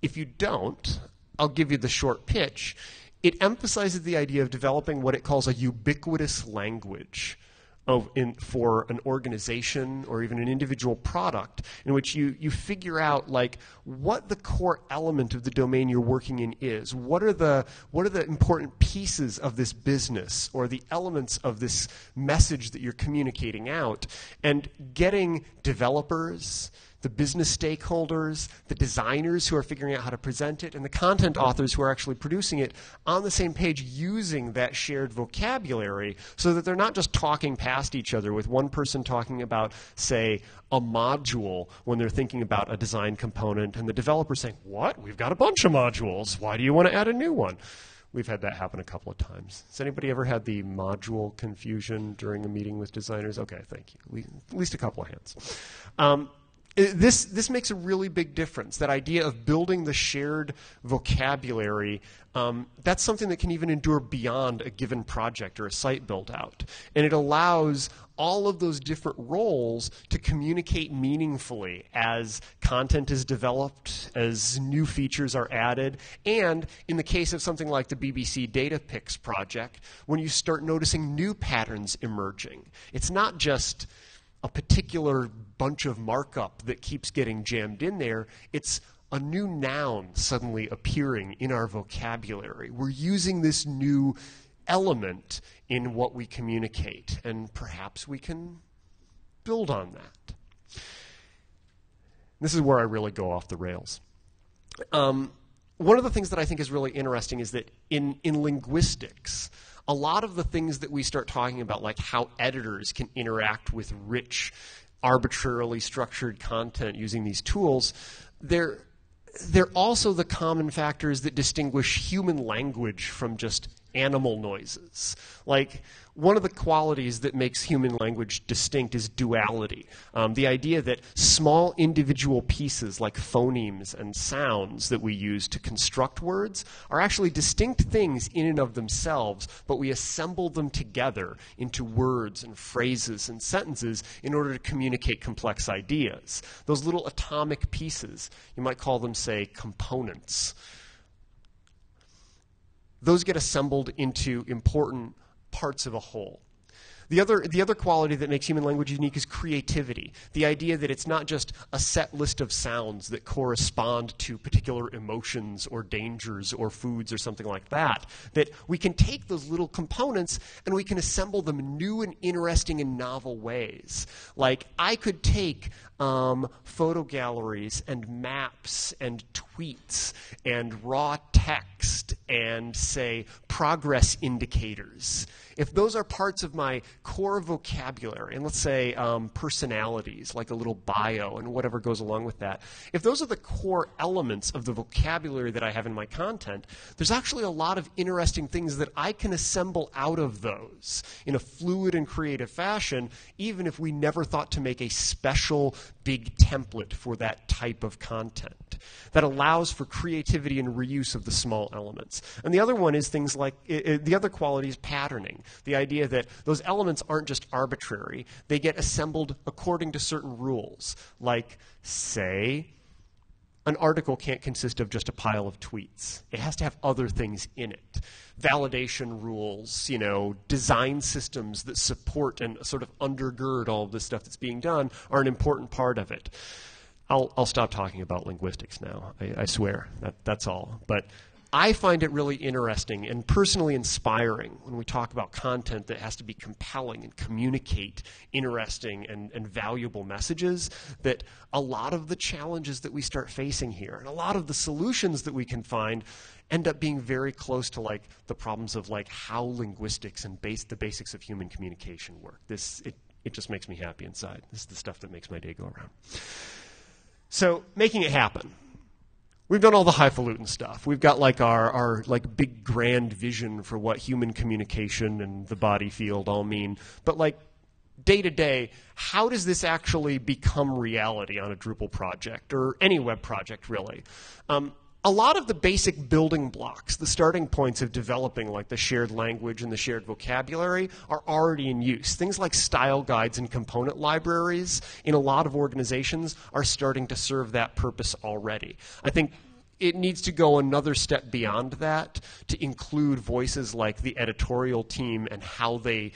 If you don't, I'll give you the short pitch. It emphasizes the idea of developing what it calls a ubiquitous language of in, for an organization or even an individual product, in which you, you figure out like what the core element of the domain you're working in is. What are the, what are the important pieces of this business or the elements of this message that you're communicating out, and getting developers, the business stakeholders, the designers who are figuring out how to present it, and the content authors who are actually producing it on the same page using that shared vocabulary so that they're not just talking past each other with one person talking about, say, a module when they're thinking about a design component and the developer saying, what? We've got a bunch of modules. Why do you want to add a new one? We've had that happen a couple of times. Has anybody ever had the module confusion during a meeting with designers? Okay, thank you. At least a couple of hands. Um, This, this makes a really big difference. That idea of building the shared vocabulary, um, that's something that can even endure beyond a given project or a site build out. And it allows all of those different roles to communicate meaningfully as content is developed, as new features are added. And in the case of something like the B B C Data Picks project, when you start noticing new patterns emerging, it's not just a particular bunch of markup that keeps getting jammed in there. It's a new noun suddenly appearing in our vocabulary. We're using this new element in what we communicate, and perhaps we can build on that. This is where I really go off the rails. Um, one of the things that I think is really interesting is that in, in linguistics, a lot of the things that we start talking about, like how editors can interact with rich, arbitrarily structured content using these tools, they're they're also the common factors that distinguish human language from just animal noises. Like, one of the qualities that makes human language distinct is duality. Um, the idea that small individual pieces like phonemes and sounds that we use to construct words are actually distinct things in and of themselves, but we assemble them together into words and phrases and sentences in order to communicate complex ideas. Those little atomic pieces, you might call them, say, components. Those get assembled into important parts of a whole. The other, the other quality that makes human language unique is creativity. The idea that it's not just a set list of sounds that correspond to particular emotions or dangers or foods or something like that. That we can take those little components and we can assemble them in new and interesting and novel ways. Like, I could take um, photo galleries and maps and tweets and raw text and, say, progress indicators. If those are parts of my core vocabulary, and let's say um, personalities, like a little bio and whatever goes along with that, if those are the core elements of the vocabulary that I have in my content, there's actually a lot of interesting things that I can assemble out of those in a fluid and creative fashion, even if we never thought to make a special big template for that type of content. That allows for creativity and reuse of the small elements. And the other one is things like, uh, the other quality is patterning. The idea that those elements aren't just arbitrary. They get assembled according to certain rules. Like, say, an article can't consist of just a pile of tweets. It has to have other things in it. Validation rules, you know, design systems that support and sort of undergird all of this stuff that's being done are an important part of it. I'll, I'll stop talking about linguistics now, I, I swear, that, that's all. But I find it really interesting and personally inspiring when we talk about content that has to be compelling and communicate interesting and, and valuable messages, that a lot of the challenges that we start facing here and a lot of the solutions that we can find end up being very close to like the problems of like how linguistics and base, the basics of human communication work. This, it, it just makes me happy inside. This is the stuff that makes my day go around. So, making it happen. We've done all the highfalutin stuff. We've got like our, our like big grand vision for what human communication and the body field all mean. But like day to day, how does this actually become reality on a Drupal project or any web project really? Um, A lot of the basic building blocks, the starting points of developing like the shared language and the shared vocabulary are already in use. Things like style guides and component libraries in a lot of organizations are starting to serve that purpose already. I think it needs to go another step beyond that to include voices like the editorial team and how they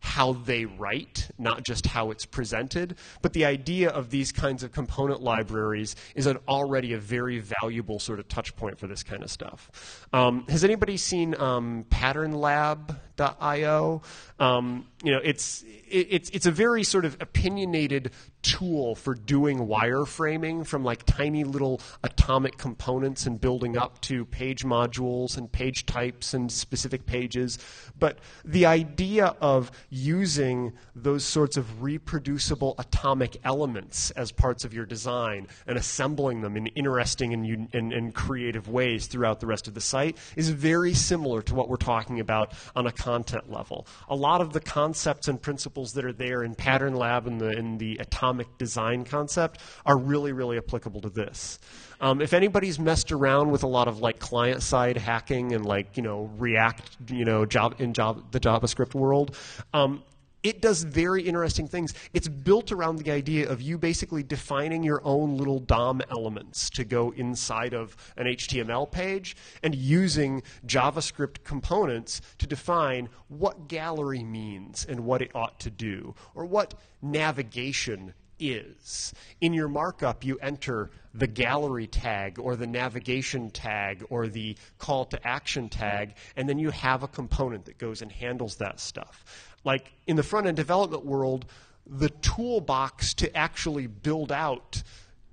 how they write, not just how it's presented. But the idea of these kinds of component libraries is an already a very valuable sort of touch point for this kind of stuff. Um, has anybody seen um, pattern lab dot i o? Um, you know, it's, it, it's, it's a very sort of opinionated tool for doing wireframing from like tiny little atomic components and building up to page modules and page types and specific pages. But the idea of using those sorts of reproducible atomic elements as parts of your design and assembling them in interesting and, and, and creative ways throughout the rest of the site is very similar to what we're talking about on a content level. A lot of the concepts and principles that are there in Pattern Lab and the, in the atomic design concept are really, really applicable to this. Um, if anybody's messed around with a lot of like client-side hacking and like, you know, React, you know, job in job the JavaScript world, um, it does very interesting things. It's built around the idea of you basically defining your own little D O M elements to go inside of an H T M L page and using JavaScript components to define what gallery means and what it ought to do or what navigation is. In your markup, you enter the gallery tag or the navigation tag or the call to action tag, and then you have a component that goes and handles that stuff. Like in the front-end development world, the toolbox to actually build out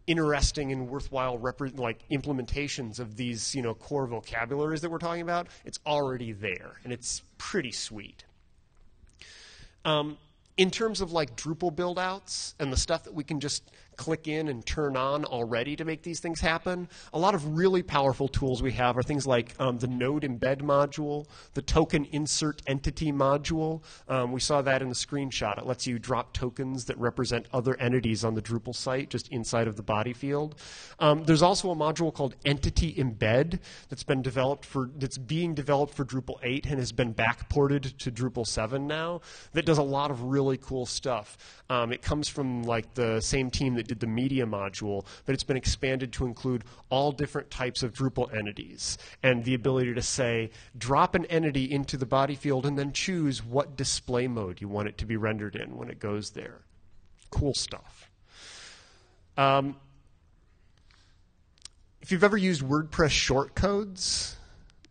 interesting and worthwhile repre like implementations of these, you know, core vocabularies that we're talking about, it's already there, and it's pretty sweet. Um, in terms of like Drupal build-outs and the stuff that we can just click in and turn on already to make these things happen. A lot of really powerful tools we have are things like um, the node embed module, the token insert entity module. Um, we saw that in the screenshot. It lets you drop tokens that represent other entities on the Drupal site just inside of the body field. Um, there's also a module called Entity Embed that's been developed for that's being developed for Drupal eight and has been backported to Drupal seven now. That does a lot of really cool stuff. Um, it comes from like the same team that did the media module, but it's been expanded to include all different types of Drupal entities and the ability to say drop an entity into the body field and then choose what display mode you want it to be rendered in when it goes there. Cool stuff. Um, if you've ever used WordPress shortcodes,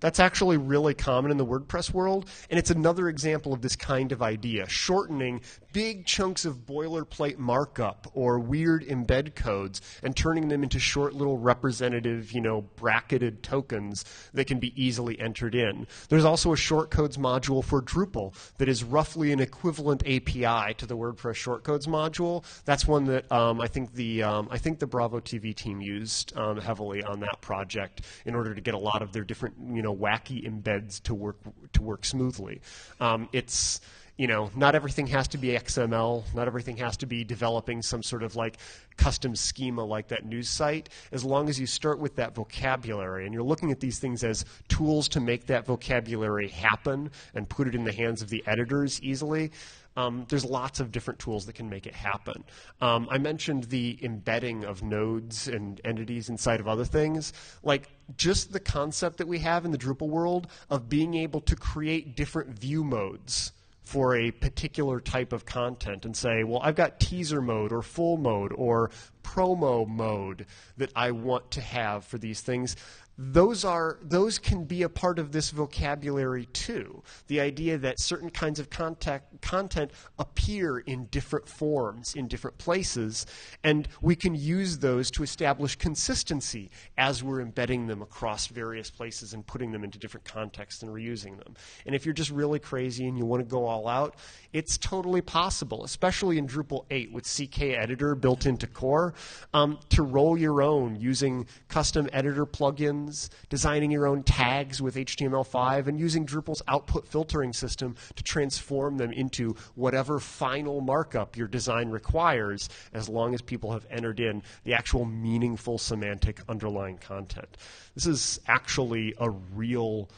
that's actually really common in the WordPress world, and it's another example of this kind of idea, shortening big chunks of boilerplate markup or weird embed codes and turning them into short little representative, you know, bracketed tokens that can be easily entered in. There's also a shortcodes module for Drupal that is roughly an equivalent A P I to the WordPress shortcodes module. That's one that um, I think the um, I think the Bravo T V team used um, heavily on that project in order to get a lot of their different, you know, wacky embeds to work to work smoothly. Um, it's, you know, not everything has to be X M L. Not everything has to be developing some sort of like custom schema like that news site. As long as you start with that vocabulary and you're looking at these things as tools to make that vocabulary happen and put it in the hands of the editors easily, Um, there's lots of different tools that can make it happen. Um, I mentioned the embedding of nodes and entities inside of other things. Like just the concept that we have in the Drupal world of being able to create different view modes for a particular type of content and say, well, I've got teaser mode or full mode or promo mode that I want to have for these things. Those are, those can be a part of this vocabulary too. The idea that certain kinds of contact, content appear in different forms, in different places, and we can use those to establish consistency as we're embedding them across various places and putting them into different contexts and reusing them. And if you're just really crazy and you want to go all out, it's totally possible, especially in Drupal eight with C K editor built into core, um, to roll your own using custom editor plugins, designing your own tags with H T M L five, and using Drupal's output filtering system to transform them into whatever final markup your design requires, as long as people have entered in the actual meaningful semantic underlying content. This is actually a real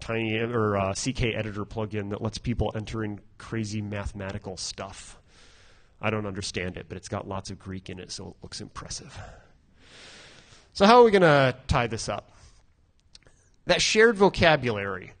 Tiny or uh, C K editor plugin that lets people enter in crazy mathematical stuff. I don't understand it, but it's got lots of Greek in it, so it looks impressive. So how are we going to tie this up? That shared vocabulary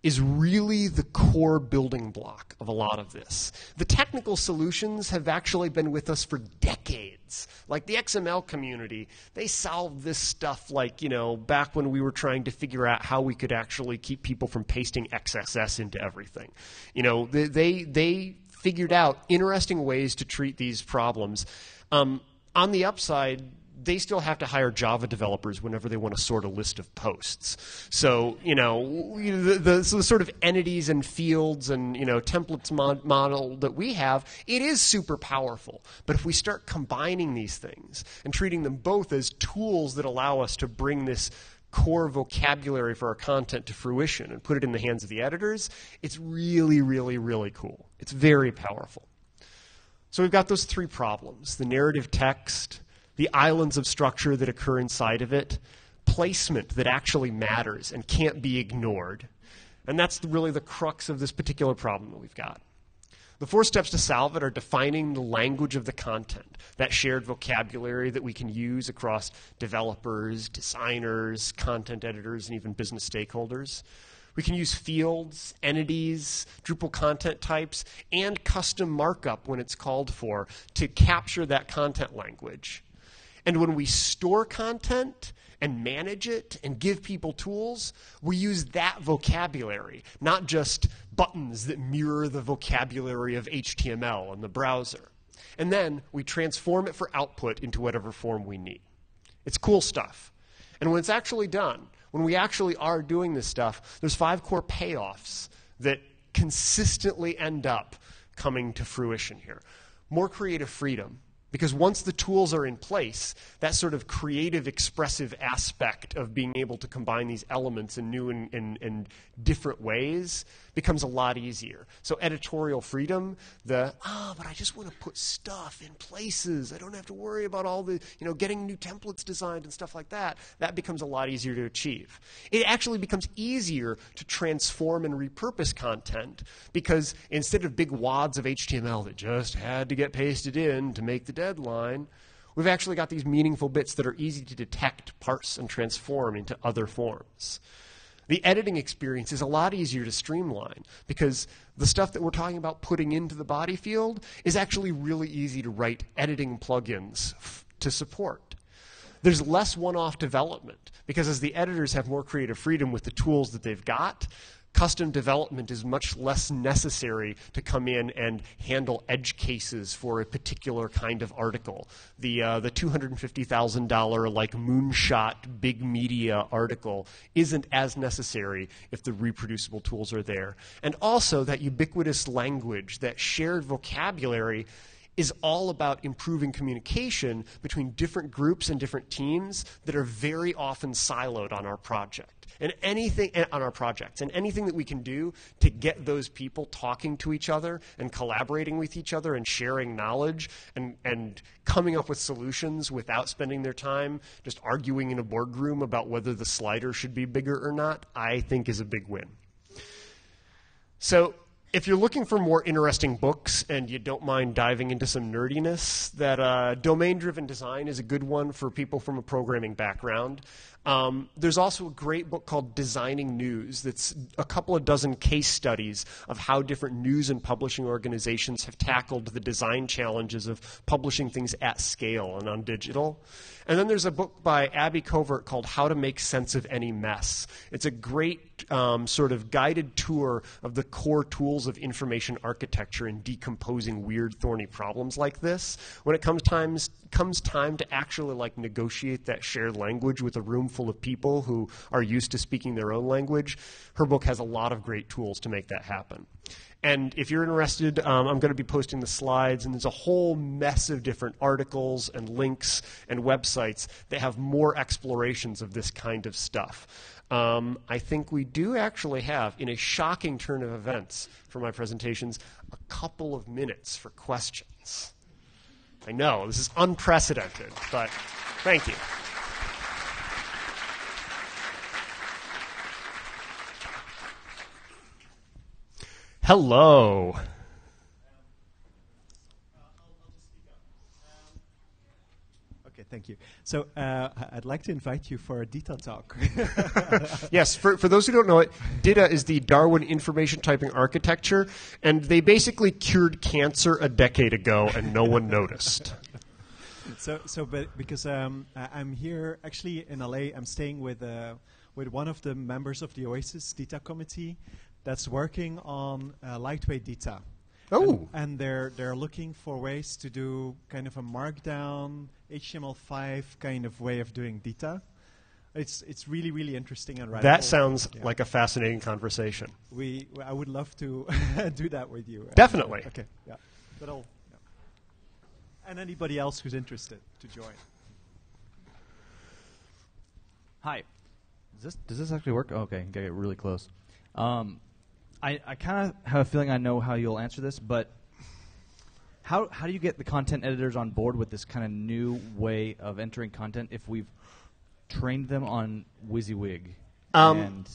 is really the core building block of a lot of this. The technical solutions have actually been with us for decades. Like the X M L community, they solved this stuff like, you know, back when we were trying to figure out how we could actually keep people from pasting X S S into everything. You know, they, they, they figured out interesting ways to treat these problems. Um, on the upside, they still have to hire Java developers whenever they want to sort a list of posts. So, you know, the, the, so the sort of entities and fields and, you know, templates mod model that we have, it is super powerful. But if we start combining these things and treating them both as tools that allow us to bring this core vocabulary for our content to fruition and put it in the hands of the editors, it's really, really, really cool. It's very powerful. So we've got those three problems, the narrative text, the islands of structure that occur inside of it, placement that actually matters and can't be ignored. And that's really the crux of this particular problem that we've got. The four steps to solve it are defining the language of the content, that shared vocabulary that we can use across developers, designers, content editors, and even business stakeholders. We can use fields, entities, Drupal content types, and custom markup when it's called for to capture that content language. And when we store content and manage it and give people tools, we use that vocabulary, not just buttons that mirror the vocabulary of H T M L in the browser. And then we transform it for output into whatever form we need. It's cool stuff. And when it's actually done, when we actually are doing this stuff, there's five core payoffs that consistently end up coming to fruition here. More creative freedom. Because once the tools are in place, that sort of creative, expressive aspect of being able to combine these elements in new and, and, and different ways becomes a lot easier. So editorial freedom, the, ah, oh, but I just want to put stuff in places. I don't have to worry about all the, you know, getting new templates designed and stuff like that. That becomes a lot easier to achieve. It actually becomes easier to transform and repurpose content because instead of big wads of H T M L that just had to get pasted in to make the deadline, we've actually got these meaningful bits that are easy to detect, parse, and transform into other forms. The editing experience is a lot easier to streamline because the stuff that we're talking about putting into the body field is actually really easy to write editing plugins to support. There's less one-off development because as the editors have more creative freedom with the tools that they've got, custom development is much less necessary to come in and handle edge cases for a particular kind of article. The, uh, the two hundred fifty thousand dollar like moonshot big media article isn't as necessary if the reproducible tools are there. And also that ubiquitous language, that shared vocabulary is all about improving communication between different groups and different teams that are very often siloed on our project. And anything on our projects, and anything that we can do to get those people talking to each other and collaborating with each other and sharing knowledge and, and coming up with solutions without spending their time just arguing in a boardroom about whether the slider should be bigger or not, I think is a big win. So if you're looking for more interesting books and you don't mind diving into some nerdiness, that uh, domain-driven design is a good one for people from a programming background. Um, there's also a great book called Designing News that's a couple of dozen case studies of how different news and publishing organizations have tackled the design challenges of publishing things at scale and on digital. And then there's a book by Abby Covert called How to Make Sense of Any Mess. It's a great um, sort of guided tour of the core tools of information architecture in decomposing weird, thorny problems like this. When it comes times, comes time to actually like negotiate that shared language with a room full of people who are used to speaking their own language, her book has a lot of great tools to make that happen. And if you're interested, um, I'm going to be posting the slides, and there's a whole mess of different articles and links and websites that have more explorations of this kind of stuff. Um, I think we do actually have, in a shocking turn of events for my presentations, a couple of minutes for questions. I know, this is unprecedented, but thank you. Hello. Um, uh, I'll, I'll just speak up. Um, okay, thank you. So uh, I'd like to invite you for a D I T A talk. Yes, for, for those who don't know it, D I T A is the Darwin Information Typing Architecture, and they basically cured cancer a decade ago, and no one noticed. So, so but because um, I'm here actually in L A, I'm staying with uh, with one of the members of the OASIS D I T A committee that's working on uh, lightweight D I T A. Oh. And, and they're, they're looking for ways to do kind of a Markdown, H T M L five kind of way of doing D I T A. It's, it's really, really interesting and radical. That sounds yeah. like a fascinating conversation. We, w I would love to do that with you. Definitely. Okay, yeah. But I'll, yeah. And anybody else who's interested to join. Hi. Does this, does this actually work? Oh, okay, gotta get really close. Um, I, I kind of have a feeling I know how you'll answer this, but how, how do you get the content editors on board with this kind of new way of entering content if we've trained them on WYSIWYG? Um, and,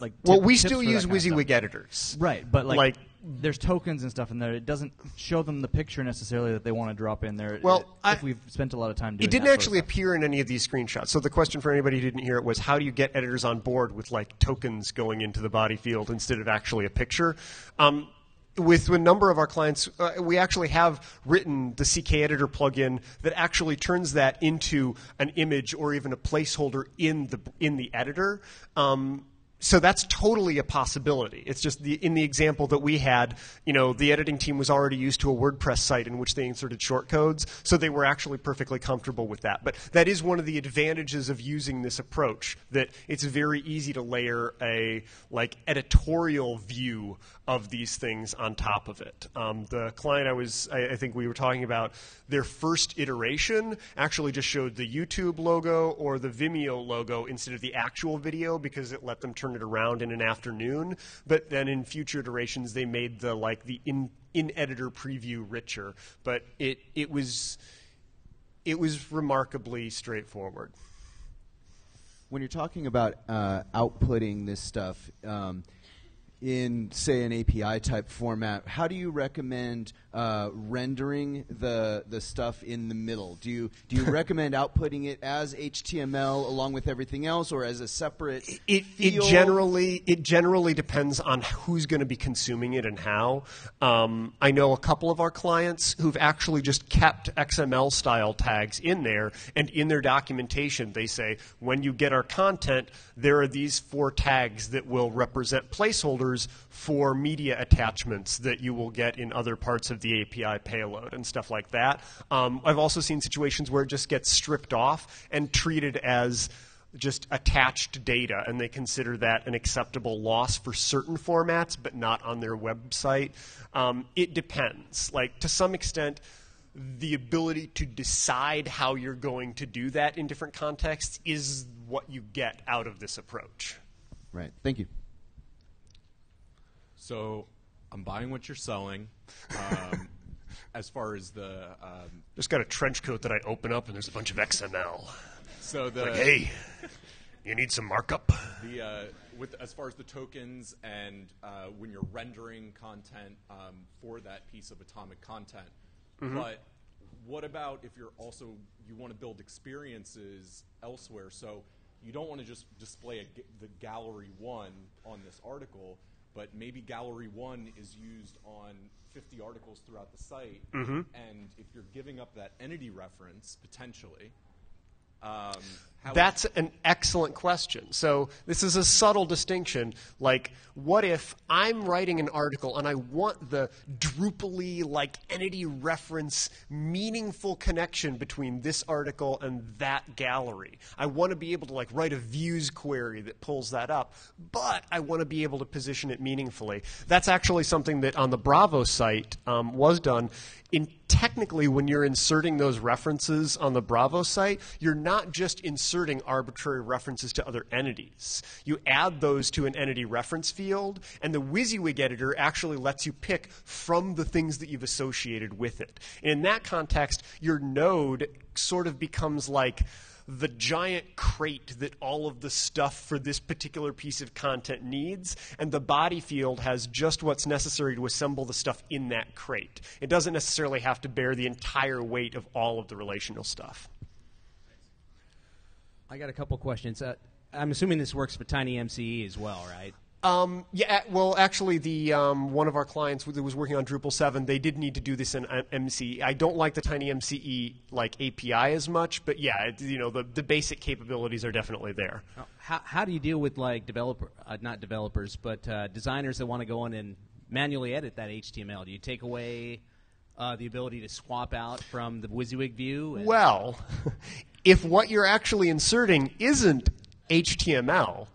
like, well, we still use WYSIWYG editors. Right, but like, like there's tokens and stuff in there. It doesn't show them the picture necessarily that they want to drop in there. Well, it, I, if we've spent a lot of time doing it didn't that actually sort of appear in any of these screenshots. So the question for anybody who didn't hear it was, how do you get editors on board with like tokens going into the body field instead of actually a picture? Um, With a number of our clients, uh, we actually have written the C K editor plugin that actually turns that into an image or even a placeholder in the in the editor. Um, So that's totally a possibility. It's just the, in the example that we had, you know, the editing team was already used to a WordPress site in which they inserted shortcodes, so they were actually perfectly comfortable with that. But that is one of the advantages of using this approach, that it's very easy to layer a like editorial view of these things on top of it. Um, the client I was, I, I think we were talking about, their first iteration actually just showed the YouTube logo or the Vimeo logo instead of the actual video because it let them turn it around in an afternoon. But then in future iterations they made the like the in in editor preview richer, but it it was it was remarkably straightforward. When you're talking about uh, outputting this stuff um, in say an A P I type format, how do you recommend uh, rendering the the stuff in the middle? Do you do you recommend outputting it as H T M L along with everything else, or as a separate it, field? It generally it generally depends on who's going to be consuming it and how. Um, I know a couple of our clients who've actually just kept X M L style tags in there, and in their documentation they say when you get our content, there are these four tags that will represent placeholders for media attachments that you will get in other parts of the A P I payload and stuff like that. Um, I've also seen situations where it just gets stripped off and treated as just attached data, and they consider that an acceptable loss for certain formats, but not on their website. Um, it depends. Like, to some extent, the ability to decide how you're going to do that in different contexts is what you get out of this approach. Right. Thank you. So I'm buying what you're selling. Um, as far as the um, just got a trench coat that I open up and there's a bunch of X M L. So the like, hey, you need some markup. The uh, with as far as the tokens and uh, when you're rendering content um, for that piece of atomic content. Mm-hmm. But what about if you're also you want to build experiences elsewhere? So you don't want to just display a g the gallery one on this article. But maybe gallery one is used on fifty articles throughout the site, mm-hmm. and if you're giving up that entity reference, potentially. Um, how That's an excellent question. So this is a subtle distinction. Like, what if I'm writing an article and I want the Drupal-y, like, entity reference meaningful connection between this article and that gallery? I want to be able to, like, write a views query that pulls that up, but I want to be able to position it meaningfully. That's actually something that on the Bravo site um, was done. In technically, when you're inserting those references on the Bravo site, you're not just inserting arbitrary references to other entities. You add those to an entity reference field, and the WYSIWYG editor actually lets you pick from the things that you've associated with it. And in that context, your node sort of becomes like the giant crate that all of the stuff for this particular piece of content needs, and the body field has just what's necessary to assemble the stuff in that crate. It doesn't necessarily have to bear the entire weight of all of the relational stuff. I got a couple questions. Uh, I'm assuming this works for Tiny M C E as well, right? Um, yeah, well, actually, the um, one of our clients that was working on Drupal seven, they did need to do this in M C E. I don't like the Tiny M C E like A P I as much, but yeah, it, you know, the the basic capabilities are definitely there. How how do you deal with like developer, uh, not developers, but uh, designers that want to go in and manually edit that H T M L? Do you take away uh, the ability to swap out from the WYSIWYG view? And well, if what you're actually inserting isn't H T M L,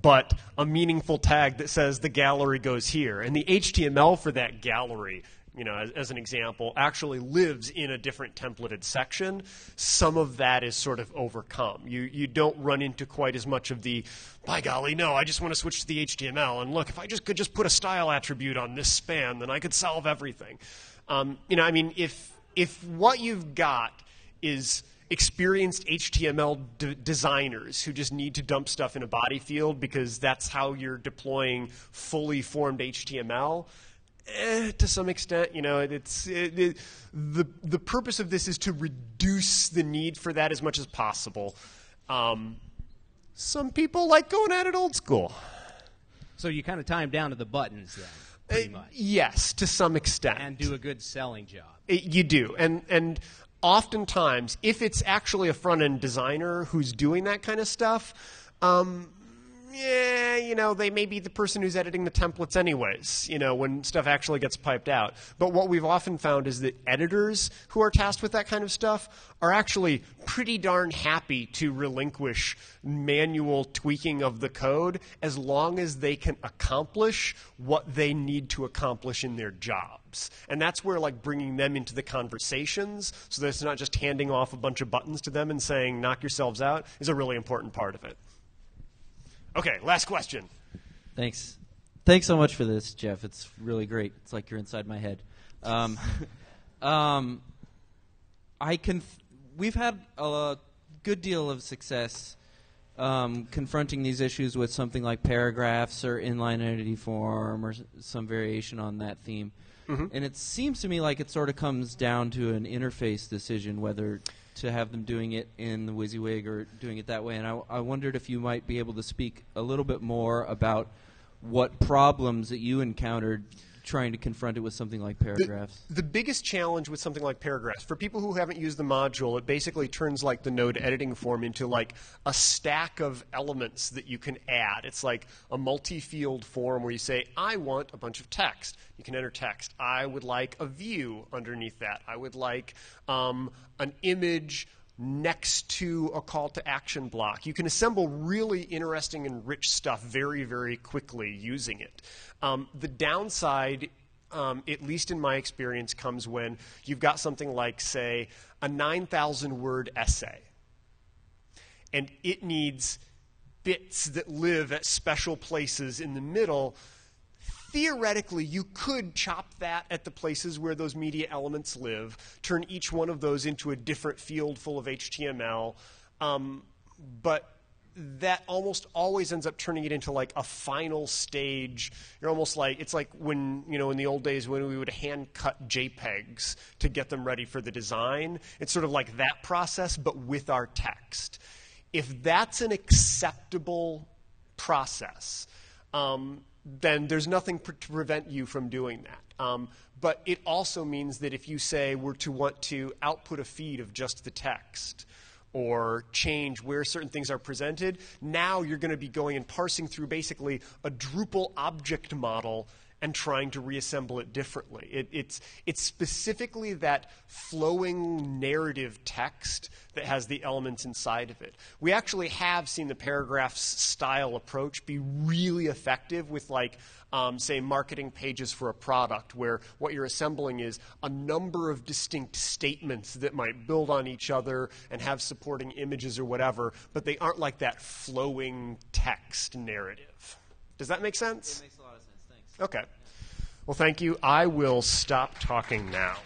but a meaningful tag that says the gallery goes here, and the H T M L for that gallery, you know, as, as an example, actually lives in a different templated section, some of that is sort of overcome. You, you don't run into quite as much of the, by golly, no, I just want to switch to the H T M L, and look, if I just could just put a style attribute on this span, then I could solve everything. Um, you know, I mean, if, if what you've got is experienced H T M L d designers who just need to dump stuff in a body field because that's how you're deploying fully formed H T M L, eh, to some extent, you know, it, it's it, it, the the purpose of this is to reduce the need for that as much as possible. Um, some people like going at it old school. So you kind of tie them down to the buttons, then, pretty much. Uh, yes, to some extent. And do a good selling job. It, you do, and and. Oftentimes, if it's actually a front-end designer who's doing that kind of stuff, um, yeah, you know, they may be the person who's editing the templates anyways, you know, when stuff actually gets piped out. But what we've often found is that editors who are tasked with that kind of stuff are actually pretty darn happy to relinquish manual tweaking of the code as long as they can accomplish what they need to accomplish in their jobs. And that's where, like, bringing them into the conversations so that it's not just handing off a bunch of buttons to them and saying, knock yourselves out, is a really important part of it. Okay, last question. Thanks. Thanks so much for this, Jeff. It's really great. It's like you're inside my head. Um, um, I conf we've had a good deal of success um, confronting these issues with something like Paragraphs or inline entity form or s some variation on that theme. Mm-hmm. And it seems to me like it sort of comes down to an interface decision, whether to have them doing it in the WYSIWYG or doing it that way. And I, I wondered if you might be able to speak a little bit more about what problems that you encountered trying to confront it with something like Paragraphs. The, the biggest challenge with something like Paragraphs, for people who haven't used the module, it basically turns like the node editing form into like a stack of elements that you can add. It's like a multi-field form where you say, I want a bunch of text. You can enter text. I would like a view underneath that. I would like um, an image next to a call to action block. You can assemble really interesting and rich stuff very, very quickly using it. Um, the downside, um, at least in my experience, comes when you've got something like, say, a nine thousand word essay, and it needs bits that live at special places in the middle. Theoretically, you could chop that at the places where those media elements live, turn each one of those into a different field full of H T M L, um, but that almost always ends up turning it into like a final stage. You're almost like, it's like when, you know, in the old days when we would hand cut JPEGs to get them ready for the design. It's sort of like that process, but with our text. If that's an acceptable process, um, then there's nothing pr to prevent you from doing that. Um, but it also means that if you, say, were to want to output a feed of just the text or change where certain things are presented, now you're going to be going and parsing through basically a Drupal object model and trying to reassemble it differently. It, it's, it's specifically that flowing narrative text that has the elements inside of it. We actually have seen the Paragraphs style approach be really effective with, like, um, say, marketing pages for a product, where what you're assembling is a number of distinct statements that might build on each other and have supporting images or whatever, but they aren't like that flowing text narrative. Does that make sense? It makes a lot of sense. Okay. Well, thank you. I will stop talking now.